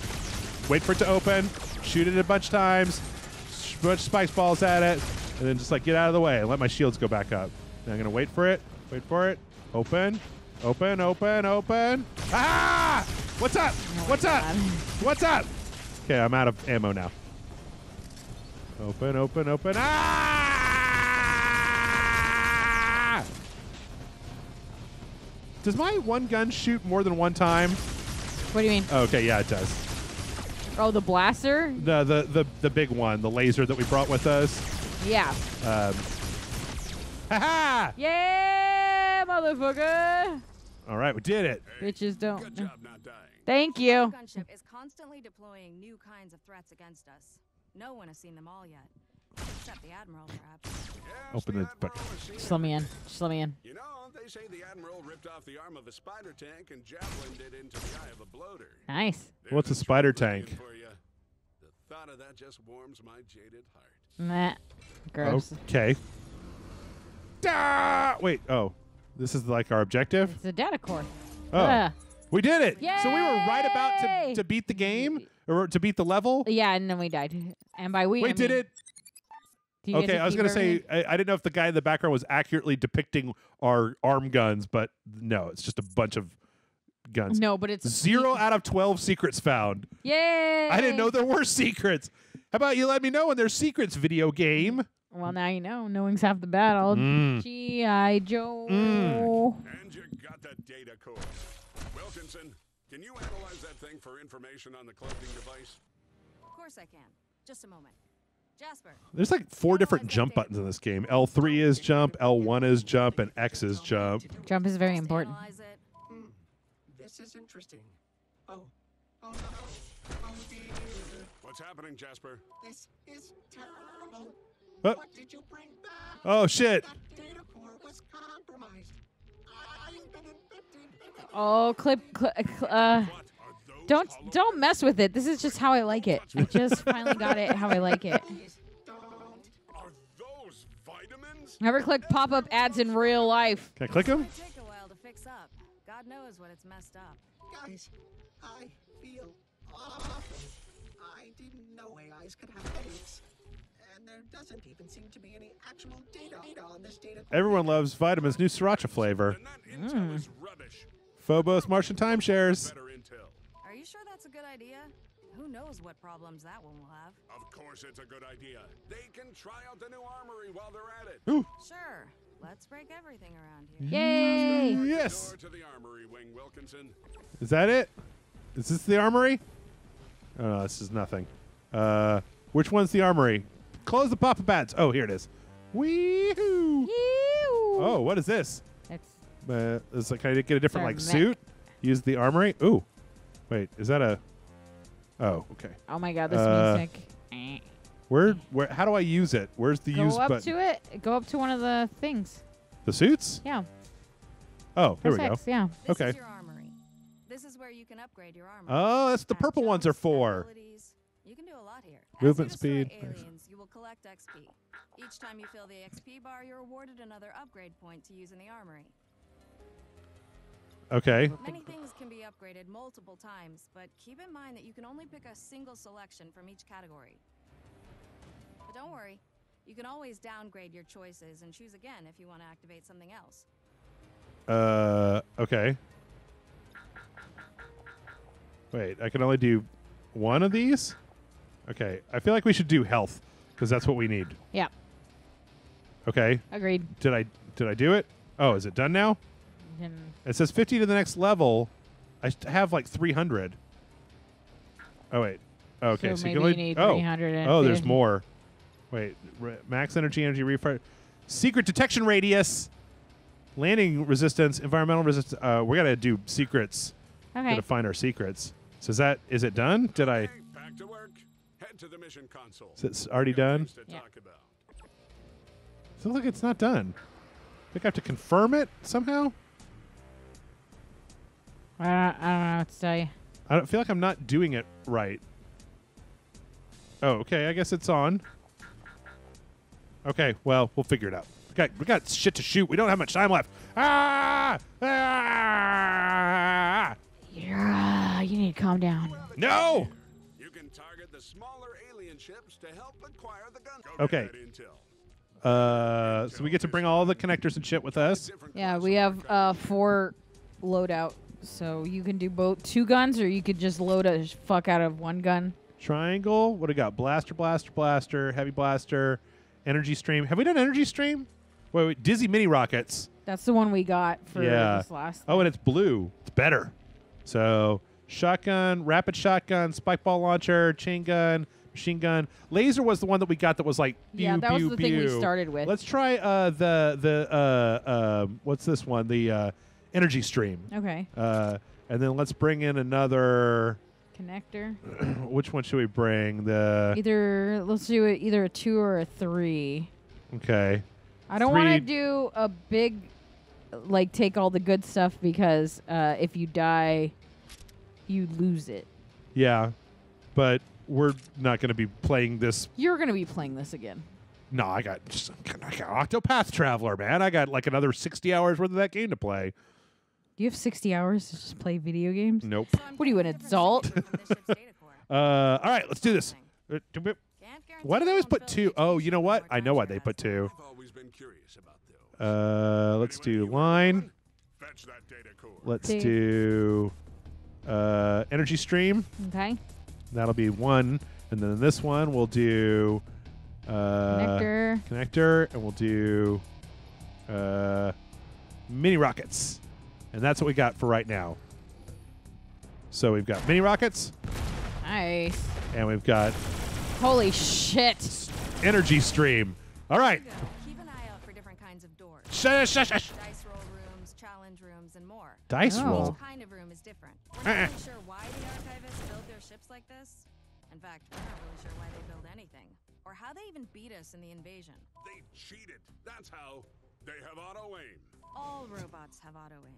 Wait for it to open. Shoot it a bunch of times. Push spikes balls at it, and then just like get out of the way and let my shields go back up. I'm going to wait for it. Wait for it. Open. Open. Open. Open. Ah! What's up? Oh What's up? God. What's up? Okay, I'm out of ammo now. Open. Open. Open. Ah! Does my one gun shoot more than one time? What do you mean? Okay, yeah, it does. Oh, the blaster? The the the, the big one, the laser that we brought with us. Yeah. Um Ha-ha! Yeah, motherfucker! All right, we did it. Hey, bitches don't. Good job not dying. Thank you. Mothergunship is constantly deploying new kinds of threats against us. No one has seen them all yet, except the Admiral, perhaps. Yes, Open the bucket. Just let me in. Just let me in. You know, they say the Admiral ripped off the arm of a spider tank and javelined it into the eye of a bloater. Nice. There's What's a spider tank? For you. The thought of that just warms my jaded heart. Nah. Gross. Okay. Ah! Wait, oh, this is like our objective? It's a data core. Oh, uh. we did it. Yay! So we were right about to, to beat the game or to beat the level? Yeah, and then we died. And by we, Wait, I mean, did it. Do you okay, I was going to say, I, I didn't know if the guy in the background was accurately depicting our arm guns, but no, it's just a bunch of guns. No, but it's... Zero out of twelve secrets found. Yay! I didn't know there were secrets. How about you let me know when there's secrets, video game? Well, now you know. Knowing's half the battle. Mm. G I. Joe. Mm. And you got the data core. Wilkinson, can you analyze that thing for information on the cloaking device? Of course I can. Just a moment. Jasper. There's like four different jump buttons in this game. L three is jump, L one is jump, and X is jump. Jump is very important. Mm. This is interesting. Oh. Oh, no. Oh, dear. What's happening, Jasper? This is terrible. What? What did you bring back? Oh, shit. That data core was compromised. I've been infected. Oh, clip. Cl uh. Don't don't mess with it. This is just how I like it. I just finally got it how I like it. Are those vitamins? Never click pop-up ads in real life. Can I click them? It's gonna take a while to fix up. God knows when it's messed up. Guys, I feel awful. I didn't know A Is could have headaches. And there doesn't even seem to be any actual data on this data. Everyone loves vitamins. New sriracha flavor. And that intel is rubbish. Phobos Martian timeshares. Are you sure that's a good idea? Who knows what problems that one will have? Of course it's a good idea. They can try out the new armory while they're at it. Ooh. Sure. Let's break everything around here. Yay! Yay. Yes. Door to the armory wing, Wilkinson. Is that it? Is this the armory? Oh, no, this is nothing. Uh, which one's the armory? Close the pop-up ads. Oh, here it is. Wee-hoo! Oh, what is this? It's. Uh, it's like, can I get a different like suit? Use the armory. Ooh. Wait, is that a? Oh, okay. Oh my God, this uh, music. Where, where? How do I use it? Where's the go use button? Go up to it. Go up to one of the things. The suits? Yeah. Oh, here we go. Yeah. This okay. Is your armory. This is where you can upgrade your armor. Oh, that's the purple ones are for. You can do a lot here. Movement speed. Aliens, you will collect X P. Each time you fill the X P bar, you're awarded another upgrade point to use in the armory. Okay. Many things can be upgraded multiple times, but keep in mind that you can only pick a single selection from each category. But don't worry, you can always downgrade your choices and choose again if you want to activate something else. Uh, okay. Wait, I can only do one of these? Okay, I feel like we should do health, because that's what we need. Yeah. Okay. Agreed. Did I, did I do it? Oh, is it done now? It says fifty to the next level. I have like three hundred. Oh, wait. Okay. So, so maybe you, can you need oh. three hundred. And oh, there's more. Wait. Re max energy, energy refire. Secret detection radius. Landing resistance, environmental resistance. Uh, we're going to do secrets. Okay. We're going to find our secrets. So is that, is it done? Did I? Back to work. Head to the mission console. Is it already done? Yeah. Feels like it's not done. I think I have to confirm it somehow. I don't, I don't know what to tell you. I don't feel like I'm not doing it right. Oh, okay. I guess it's on. Okay. Well, we'll figure it out. We got, we got shit to shoot. We don't have much time left. Ah! Ah! Yeah, you need to calm down. No! You can target the smaller alien ships to help acquire the gun. Okay. Uh, so we get to bring all the connectors and shit with us. Yeah, we have uh, four loadout. So you can do both two guns, or you could just load a fuck out of one gun. Triangle. What do we got? Blaster, blaster, blaster, heavy blaster, energy stream. Have we done energy stream? Wait, wait, dizzy mini rockets. That's the one we got for yeah. this last. Oh, thing. And it's blue. It's better. So shotgun, rapid shotgun, spike ball launcher, chain gun, machine gun. Laser was the one that we got that was like. Pew, yeah, that pew, was the pew. thing we started with. Let's try uh, the the uh, uh, what's this one? The uh, energy stream. Okay. Uh, and then let's bring in another connector. Which one should we bring? The either let's do it either a two or a three. Okay. I don't want to do a big, like take all the good stuff because uh, if you die, you lose it. Yeah, but we're not going to be playing this. You're going to be playing this again. No, I got, just, I got Octopath Traveler, man. I got like another sixty hours worth of that game to play. Do you have sixty hours to just play video games? Nope. What are you, an adult? uh, all right, let's do this. Can't guarantee Why do they always put two? Oh, you know what? I know why they put two. Uh, let's do line. Let's do uh, energy stream. Okay. That'll be one. And then this one we'll do uh, connector. Connector. And we'll do uh, mini rockets. And that's what we got for right now. So we've got mini rockets. Nice. And we've got... Holy shit. Energy stream. All right. Keep an eye out for different kinds of doors. Shush, shush, shush. Dice roll rooms, challenge rooms, and more. Dice oh. roll? Each kind of room is different. We're not uh-uh. really sure why the Archivists build their ships like this. In fact, we're not really sure why they build anything. Or how they even beat us in the invasion. They cheated. That's how. They have auto-aim. All robots have auto-aim.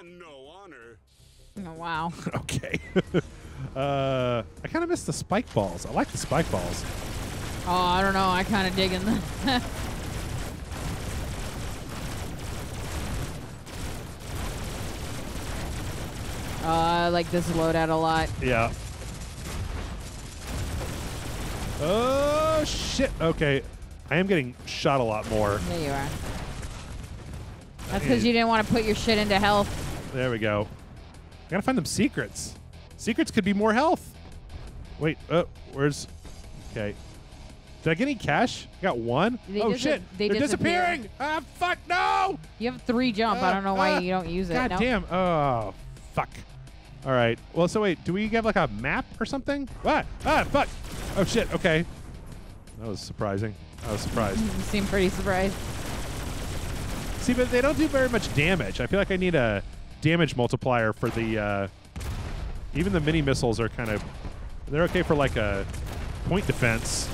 And no honor. Oh, wow. Okay. uh, I kind of miss the spike balls. I like the spike balls. Oh, I don't know. I kind of dig in them. uh, I like this loadout a lot. Yeah. Oh, shit. Okay. I am getting shot a lot more. There you are. That's because you didn't want to put your shit into health. There we go. I gotta find them secrets. Secrets could be more health. Wait, uh, where's... Okay. Did I get any cash? I got one? They oh, shit. They They're disappear. disappearing. Ah, fuck, no! You have three jump. Uh, I don't know why uh, you don't use it. God no? damn. Oh, fuck. All right. Well, so wait. Do we have, like, a map or something? What? Ah, fuck. Oh, shit. Okay. That was surprising. I was surprised. You seem pretty surprised. See, but they don't do very much damage. I feel like I need a damage multiplier for the... Uh, even the mini missiles are kind of... They're okay for like a point defense.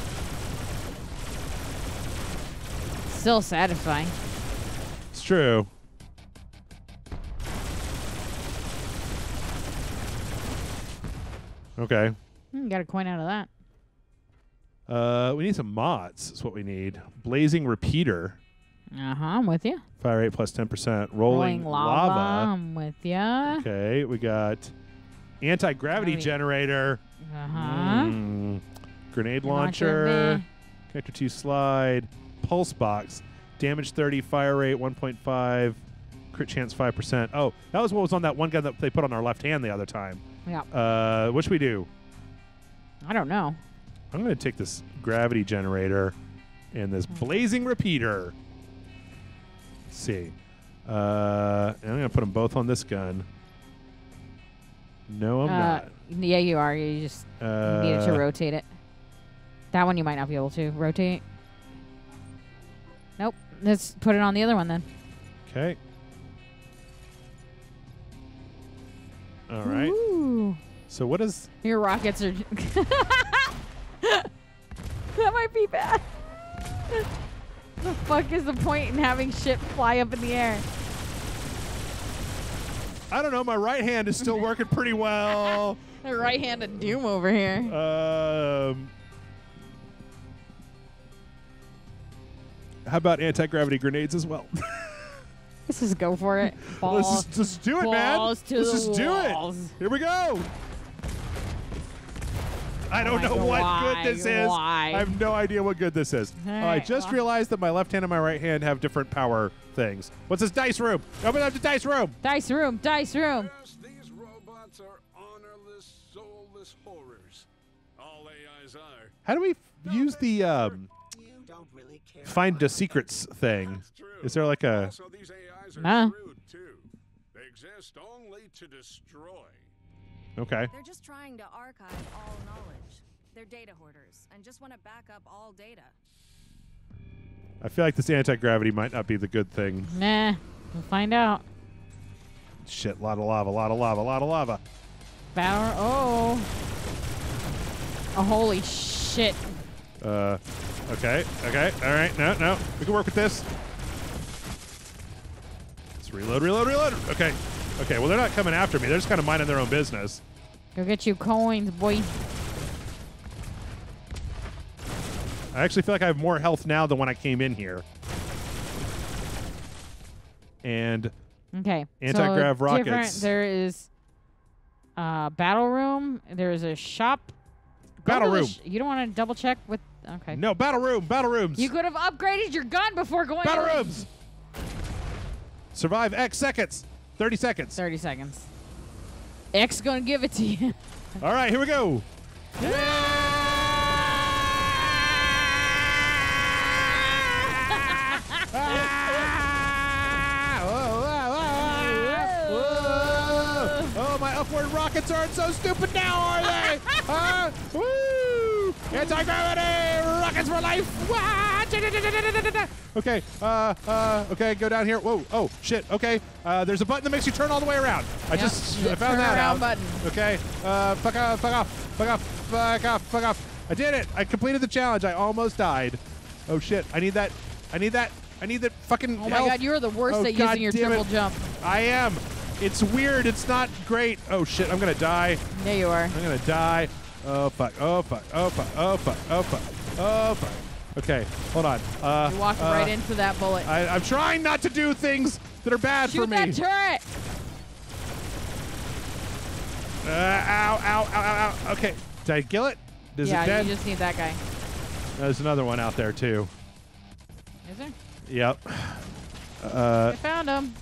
Still satisfying. It's true. Okay. Mm, got a coin out of that. Uh, we need some mods. That's what we need. Blazing repeater. Uh-huh, I'm with you. Fire rate plus ten percent. Rolling, Rolling lava. lava. I'm with you. Okay, we got anti-gravity generator. Uh-huh. Mm. Grenade launcher. Connector two slide. Pulse box. Damage thirty, fire rate one point five, crit chance five percent. Oh, that was what was on that one gun that they put on our left hand the other time. Yeah. Uh, what should we do? I don't know. I'm going to take this gravity generator and this blazing repeater. See, uh, and I'm gonna put them both on this gun. No, I'm uh, not. Yeah, you are. You just uh, needed to rotate it. That one you might not be able to rotate. Nope. Let's put it on the other one then. Okay. All right. Ooh. So what is your rockets are? That might be bad. The fuck is the point in having shit fly up in the air? I don't know. My right hand is still working pretty well. The right hand of doom over here. Um, how about anti-gravity grenades as well? Let's just go for it. Balls, let's just, just do it, man. Let's just do it. Here we go. I don't oh know God, what why, good this is. Why? I have no idea what good this is. All right, I just well. realized that my left hand and my right hand have different power things. What's this dice room? Open up the dice room. Dice room. Dice room. Yes, these robots are honorless, soulless horrors. All A Is are. How do we don't use the um, don't really care find the secrets thing? Is there like a? Also, these A Is are nah. shrewd too. They exist only to destroy. Okay. They're just trying to archive all knowledge. They're data hoarders and just want to back up all data. I feel like this anti-gravity might not be the good thing. Nah, we'll find out. Shit, lot of lava, lot of lava, lot of lava. Bower, oh. Oh, holy shit. Uh, okay, okay, all right, no, no. We can work with this. Let's reload, reload, reload. Okay. Okay, well, they're not coming after me. They're just kind of minding their own business. Go get you coins, boy. I actually feel like I have more health now than when I came in here. And okay, anti-grav so rockets. There is a battle room. There is a shop. Battle room. Sh you don't want to double check with Okay. No, battle room, battle rooms. You could have upgraded your gun before going. Battle away. Rooms. Survive X seconds. Thirty seconds. Thirty seconds. X gonna give it to you. All right, here we go. Oh, my upward rockets aren't so stupid now, are they? Huh? Woo! Anti-gravity! Rockets for life! Okay, uh, uh, okay, go down here. Whoa, oh, shit, okay. Uh, there's a button that makes you turn all the way around. I yep. just I found turn that around out. Button. Okay, uh, fuck off, fuck off, fuck off, fuck off, fuck off. I did it! I completed the challenge. I almost died. Oh, shit, I need that. I need that. I need that fucking Oh, my elf. God, you're the worst oh, at God using your triple it. jump. I am. It's weird. It's not great. Oh, shit. I'm going to die. There you are. I'm going to die. Oh, fuck. Oh, fuck. Oh, fuck. Oh, fuck. Oh, fuck. Oh, fuck. Okay. Hold on. Uh, You're walking uh, right into that bullet. I, I'm trying not to do things that are bad Shoot for me. Shoot that turret. Uh, ow, ow, ow, ow, ow. Okay. Did I kill it? Is yeah, it dead? You just need that guy. There's another one out there, too. Is there? Yep. Uh, I found him.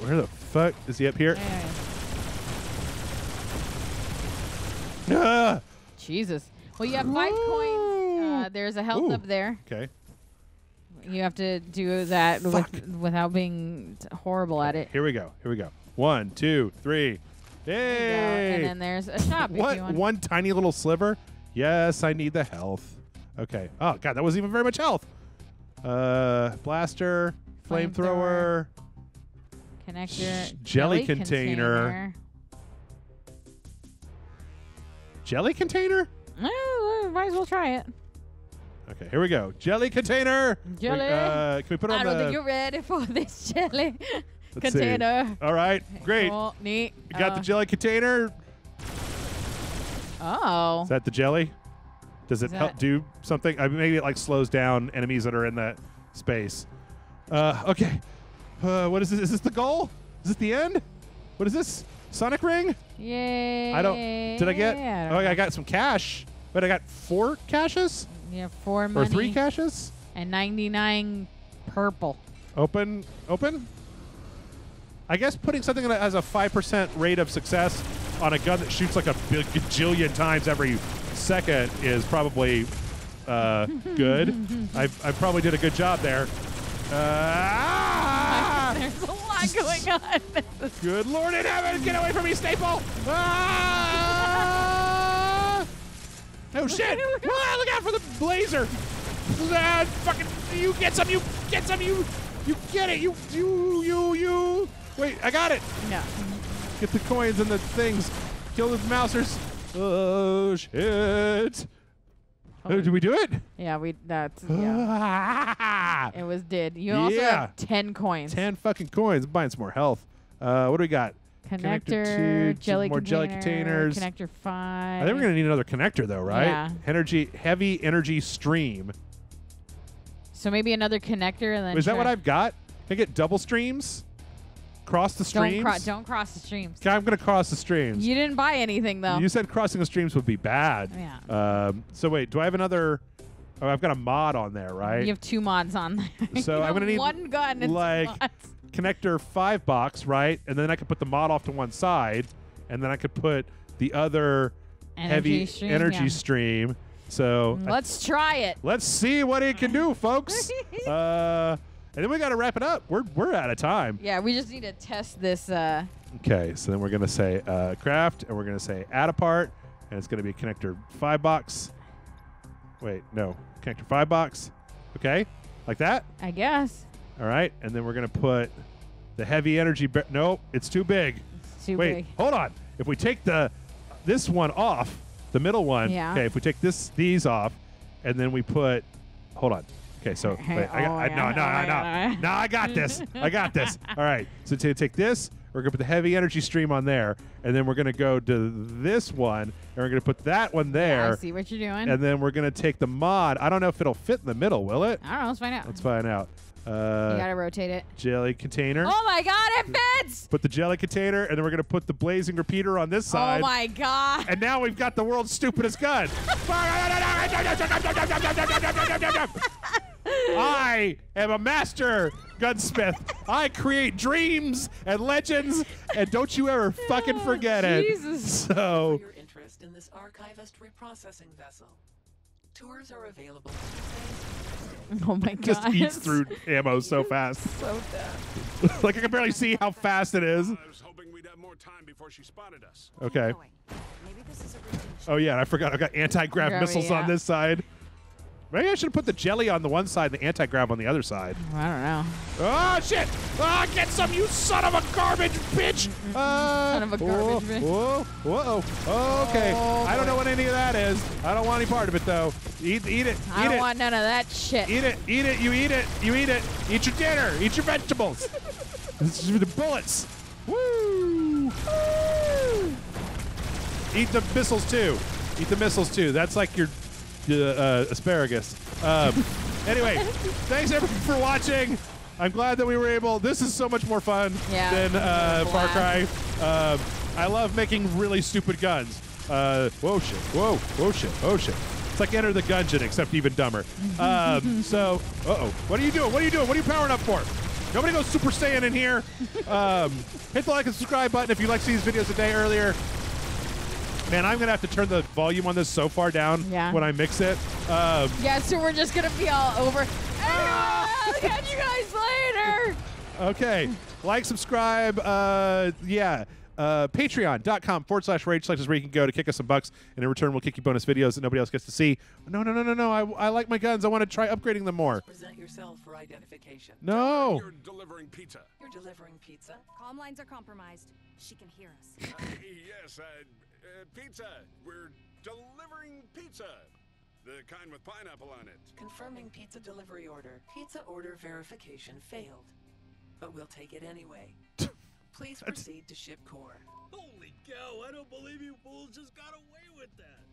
Where the fuck is he up here? Yeah. Ah! Jesus. Well, you have five Ooh. coins. Uh, there's a health Ooh. up there. Okay. You have to do that with, without being horrible at it. Here we go. Here we go. One, two, three. Hey. And then there's a shop. What? If you want. One tiny little sliver? Yes, I need the health. Okay. Oh God, that wasn't even very much health. Uh, blaster, flamethrower. Flame Connector, jelly, jelly container. container. Jelly container? Oh, well, might as well try it. Okay, here we go. Jelly container. Jelly. We, uh, can we put on I don't the think you're ready for this jelly container. See. All right, great. Cool, neat. We got uh, the jelly container. Oh. Is that the jelly? Does it help do something? I mean, maybe it like slows down enemies that are in that space. Uh, okay. Uh, what is this? Is this the goal? Is this the end? What is this? Sonic ring? Yay. I don't. Did I get? I oh, know. I got some cash. But I got four caches? Yeah, four money. Or three caches? And ninety-nine purple. Open. Open? I guess putting something that has a five percent rate of success on a gun that shoots like a bajillion times every second is probably uh, good. I, I probably did a good job there. Uh, ah! There's a lot going on. Good Lord in heaven, get away from me, Staple! Ah! Oh shit! Ah, look out for the blazer! Ah, fucking! You get some! You get some! You! You get it! You! You! You! You! Wait, I got it! No. Get the coins and the things. Kill the mousers. Oh shit! Oh, did we do it? Yeah, we. That's. Yeah. It was did. You also yeah. have ten coins. Ten fucking coins. I'm buying some more health. Uh, what do we got? Connector, connector two, jelly more container, jelly containers. Connector five. I think we're gonna need another connector though, right? Yeah. Energy, heavy energy stream. So maybe another connector and then. Is that what I've got? Can I get double streams? Cross the streams. Don't, cro don't cross the streams. I'm gonna cross the streams. You didn't buy anything though. You said crossing the streams would be bad. Yeah. Um, so wait, do I have another? Oh, I've got a mod on there, right? You have two mods on there. So I'm gonna need one gun and like two mods. Connector five box, right? And then I could put the mod off to one side, and then I could put the other energy heavy stream, energy yeah. stream. So let's I, try it. Let's see what it can do, folks. uh. And then we got to wrap it up. We're we're out of time. Yeah, we just need to test this. Uh... Okay, so then we're gonna say uh, craft, and we're gonna say add a part, and it's gonna be connector five box. Wait, no, connector five box. Okay, like that. I guess. All right, and then we're gonna put the heavy energy. No, it's too big. It's too Wait, big. Hold on. If we take the this one off, the middle one. Yeah. Okay, if we take this these off, and then we put. Hold on. Okay, so wait, oh, I got, yeah, no, no, no, no, no, I got this. I got this. All right, so to take this, we're gonna put the heavy energy stream on there, and then we're gonna go to this one, and we're gonna put that one there. Yeah, I see what you're doing. And then we're gonna take the mod. I don't know if it'll fit in the middle, will it? I don't know. Let's find out. Let's find out. Uh, Uh, you gotta rotate it. Jelly container. Oh my god, it fits! Put the jelly container, and then we're gonna put the blazing repeater on this side. Oh my god! And now we've got the world's stupidest gun. I am a master gunsmith. I create dreams and legends, and don't you ever fucking forget oh, Jesus. It. So. For your interest in this archivist reprocessing vessel. Tours are available. Oh my god! Just eats through ammo so fast. So fast. Like I can barely see how fast it is. I was hoping we'd have more time before she spotted us. Okay. Oh yeah, I forgot. I got anti-grav Gravity, missiles yeah. on this side. Maybe I should have put the jelly on the one side, and the anti-grav on the other side. I don't know. Oh shit! Ah, oh, get some, you son of a garbage bitch! Uh, son of a garbage bitch. Whoa! Whoa! Oh, okay. Oh, I don't know what any of that is. I don't want any part of it though. Eat, eat it. Eat I don't it. want none of that shit. Eat it. Eat it. You eat it. You eat it. Eat your dinner. Eat your vegetables. This is the bullets. Woo! Woo! Eat the missiles too. Eat the missiles too. That's like your. Uh, uh, asparagus. Um, anyway, thanks everyone for watching. I'm glad that we were able. This is so much more fun yeah, than uh, Far Cry. Uh, I love making really stupid guns. Uh, whoa shit! Whoa! Whoa shit! Oh shit! It's like Enter the Gungeon, except even dumber. Um, so, uh oh, what are you doing? What are you doing? What are you powering up for? Nobody goes Super Saiyan in here. Um, hit the like and subscribe button if you like to see these videos a day earlier. Man, I'm gonna have to turn the volume on this so far down yeah. when I mix it. Um, yeah, so we're just gonna be all over. I'll catch you guys later. Okay, like, subscribe. Uh, yeah, uh, Patreon.com forward slash Rage Select is where you can go to kick us some bucks, and in return we'll kick you bonus videos that nobody else gets to see. No, no, no, no, no. I, I like my guns. I want to try upgrading them more. Present yourself for identification. No. You're delivering pizza. You're delivering pizza. Comm lines are compromised. She can hear us. Uh, yes, I. Uh, pizza. We're delivering pizza. The kind with pineapple on it. Confirming pizza delivery order. Pizza order verification failed. But we'll take it anyway. Please proceed to ship core. Holy cow, I don't believe you fools just got away with that.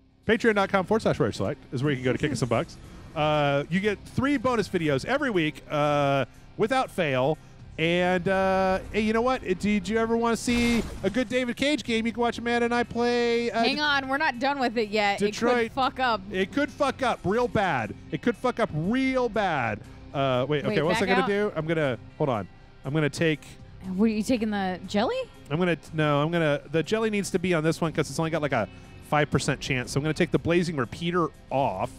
Patreon.com forward slash Rage Select is where you can go to kick us some bucks. Uh, you get three bonus videos every week uh, without fail. And uh, hey, you know what? Did you ever want to see a good David Cage game? You can watch Amanda and I play. Uh, Hang on, we're not done with it yet. Detroit. It could fuck up. It could fuck up real bad. It could fuck up real bad. Uh, wait, wait, okay, what's I gonna do? I'm gonna hold on. I'm gonna take. What are you taking the jelly? I'm gonna no. I'm gonna the jelly needs to be on this one because it's only got like a five percent chance. So I'm gonna take the blazing repeater off,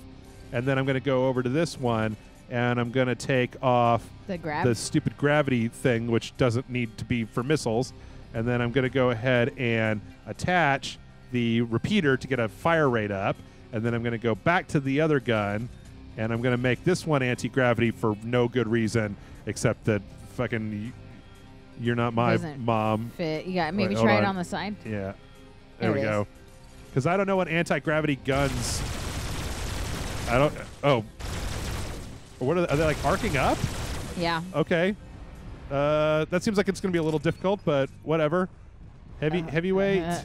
and then I'm gonna go over to this one. And I'm going to take off the, the stupid gravity thing, which doesn't need to be for missiles. And then I'm going to go ahead and attach the repeater to get a fire rate up. And then I'm going to go back to the other gun. And I'm going to make this one anti-gravity for no good reason, except that fucking you're not my doesn't mom. Fit. You got maybe Wait, try on. it on the side. Yeah. There it we is. go. Because I don't know what anti-gravity guns. I don't. Oh. What are they, are they like arcing up? Yeah. Okay. Uh, that seems like it's going to be a little difficult, but whatever. Heavy uh, heavyweight. Uh,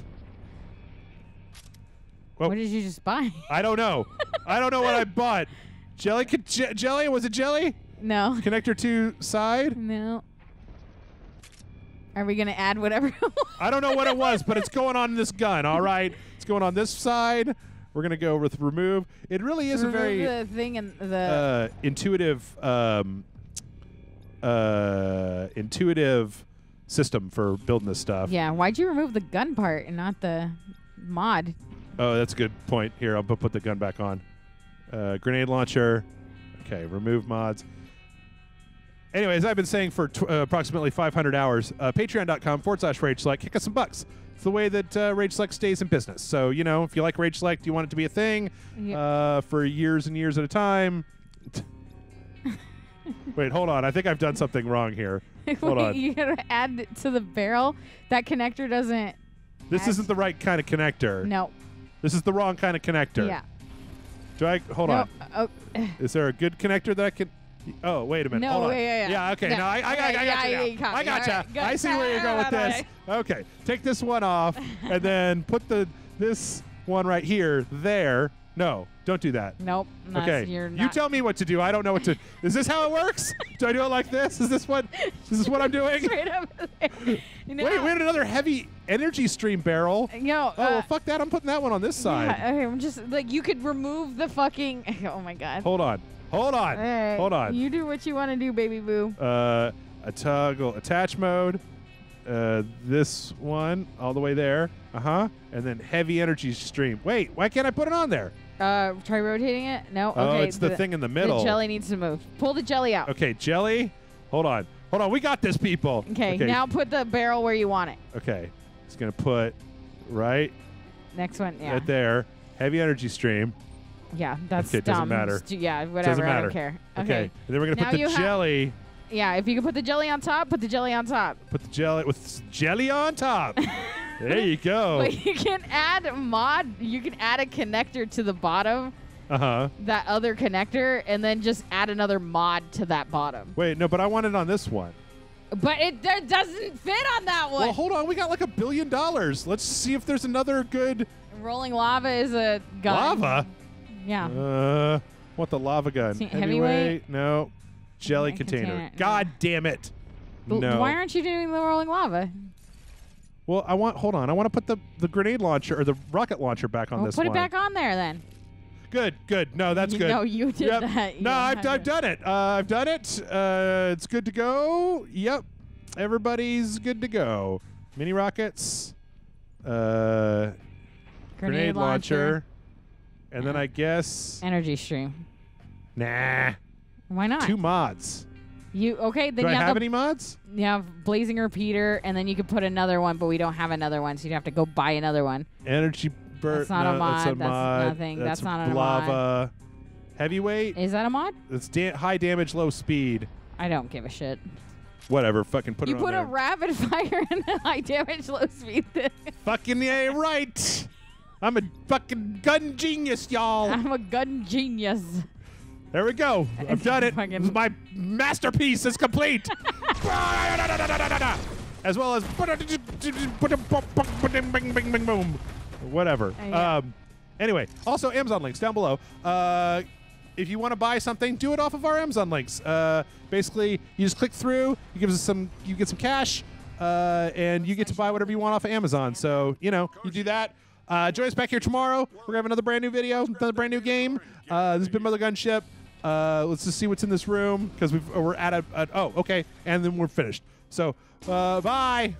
well, what did you just buy? I don't know. I don't know what I bought. Jelly? Jelly? Was it jelly? No. Connector to side? No. Are we going to add whatever? I don't know what it was, but it's going on this gun. All right. It's going on this side. We're gonna go with remove. It really is remove a very the thing and the uh, intuitive, um, uh, intuitive system for building this stuff. Yeah. Why'd you remove the gun part and not the mod? Oh, that's a good point. Here, I'll put the gun back on. Uh, grenade launcher. Okay. Remove mods. Anyways, I've been saying for t uh, approximately five hundred hours. Uh, Patreon.com forward slash Rage Select. Kick us some bucks. It's the way that uh, Rage Select stays in business. So, you know, if you like Rage Select, you want it to be a thing yep. uh, for years and years at a time. Wait, hold on. I think I've done something wrong here. Hold Wait, on. You got to add to the barrel? That connector doesn't... This isn't the right kind of connector. No. This is the wrong kind of connector. Yeah. Do I... Hold no. on. Oh. Is there a good connector that I can... Oh, wait a minute. No, Hold on. Yeah, yeah. yeah, okay. No, no I, I, okay, I, I got yeah, you now. I got gotcha. you. Right. I see where you're going with this. Okay. Take this one off and then put the this one right here there. No, don't do that. Nope. Not, okay. You're not. You tell me what to do. I don't know what to. Is this how it works? Do I do it like this? Is this what? Is this what I'm doing? Straight up there. You know, wait, we had another heavy energy stream barrel. You know, oh uh, well, fuck that. I'm putting that one on this side. Yeah, okay, I'm just like, you could remove the fucking. Oh my god. Hold on. Hold on. Right. Hold on. You do what you want to do, baby boo. Uh, a toggle attach mode. Uh, this one all the way there. Uh huh. And then heavy energy stream. Wait, why can't I put it on there? Uh, try rotating it. No. Okay. Oh, it's the, the thing in the middle. The jelly needs to move. Pull the jelly out. Okay, jelly. Hold on. Hold on. We got this, people. Okay. Okay. Now put the barrel where you want it. Okay. It's gonna put right. Next one. Yeah. Right there. Heavy energy stream. Yeah, that's okay, dumb. Doesn't matter. Yeah, whatever. Doesn't matter. I don't care. Okay. Okay. And then we're gonna now put the jelly. Yeah, if you can put the jelly on top, put the jelly on top. Put the jelly with jelly on top. There you go. But you can add mod. You can add a connector to the bottom. Uh huh. That other connector, and then just add another mod to that bottom. Wait, no, but I want it on this one. But it there doesn't fit on that one. Well, hold on. We got like a billion dollars. Let's see if there's another good. Rolling lava is a gun. Lava. Yeah. Uh, what the lava gun? Heavyweight? Heavyweight? No. Jelly yeah, container. container. God damn it. But no. Why aren't you doing the rolling lava? Well, I want, hold on. I want to put the, the grenade launcher or the rocket launcher back on well, this put one. Put it back on there then. Good, good. No, that's you, good. No, you did yep. that. You no, I've, I've done it. Uh, I've done it. Uh, it's good to go. Yep. Everybody's good to go. Mini rockets. Uh, grenade, grenade launcher. launcher. And yeah. then I guess. Energy stream. Nah. Why not? Two mods. You okay? Then Do you I have, have the, any mods? You have blazing repeater, and then you could put another one, but we don't have another one, so you'd have to go buy another one. Energy burst. That's not no, a mod. That's, a that's mod. nothing. That's, that's not a lava. mod. Heavyweight. Is that a mod? It's da high damage, low speed. I don't give a shit. Whatever. Fucking put you it. You put on a there. rapid fire and a high damage, low speed thing. Fucking yeah, right. I'm a fucking gun genius, y'all. I'm a gun genius. There we go. I've done it. My masterpiece is complete. As well as whatever. Uh, yeah. um, anyway, also Amazon links down below. Uh, if you want to buy something, do it off of our Amazon links. Uh, basically, you just click through. You give us some. You get some cash, uh, and you get to buy whatever you want off of Amazon. So you know, you do that. Uh, join us back here tomorrow. We're gonna have another brand new video, another brand new game. Uh, this has been Mothergunship. Uh, let's just see what's in this room because we've we're at a, a oh okay, and then we're finished. So uh, bye.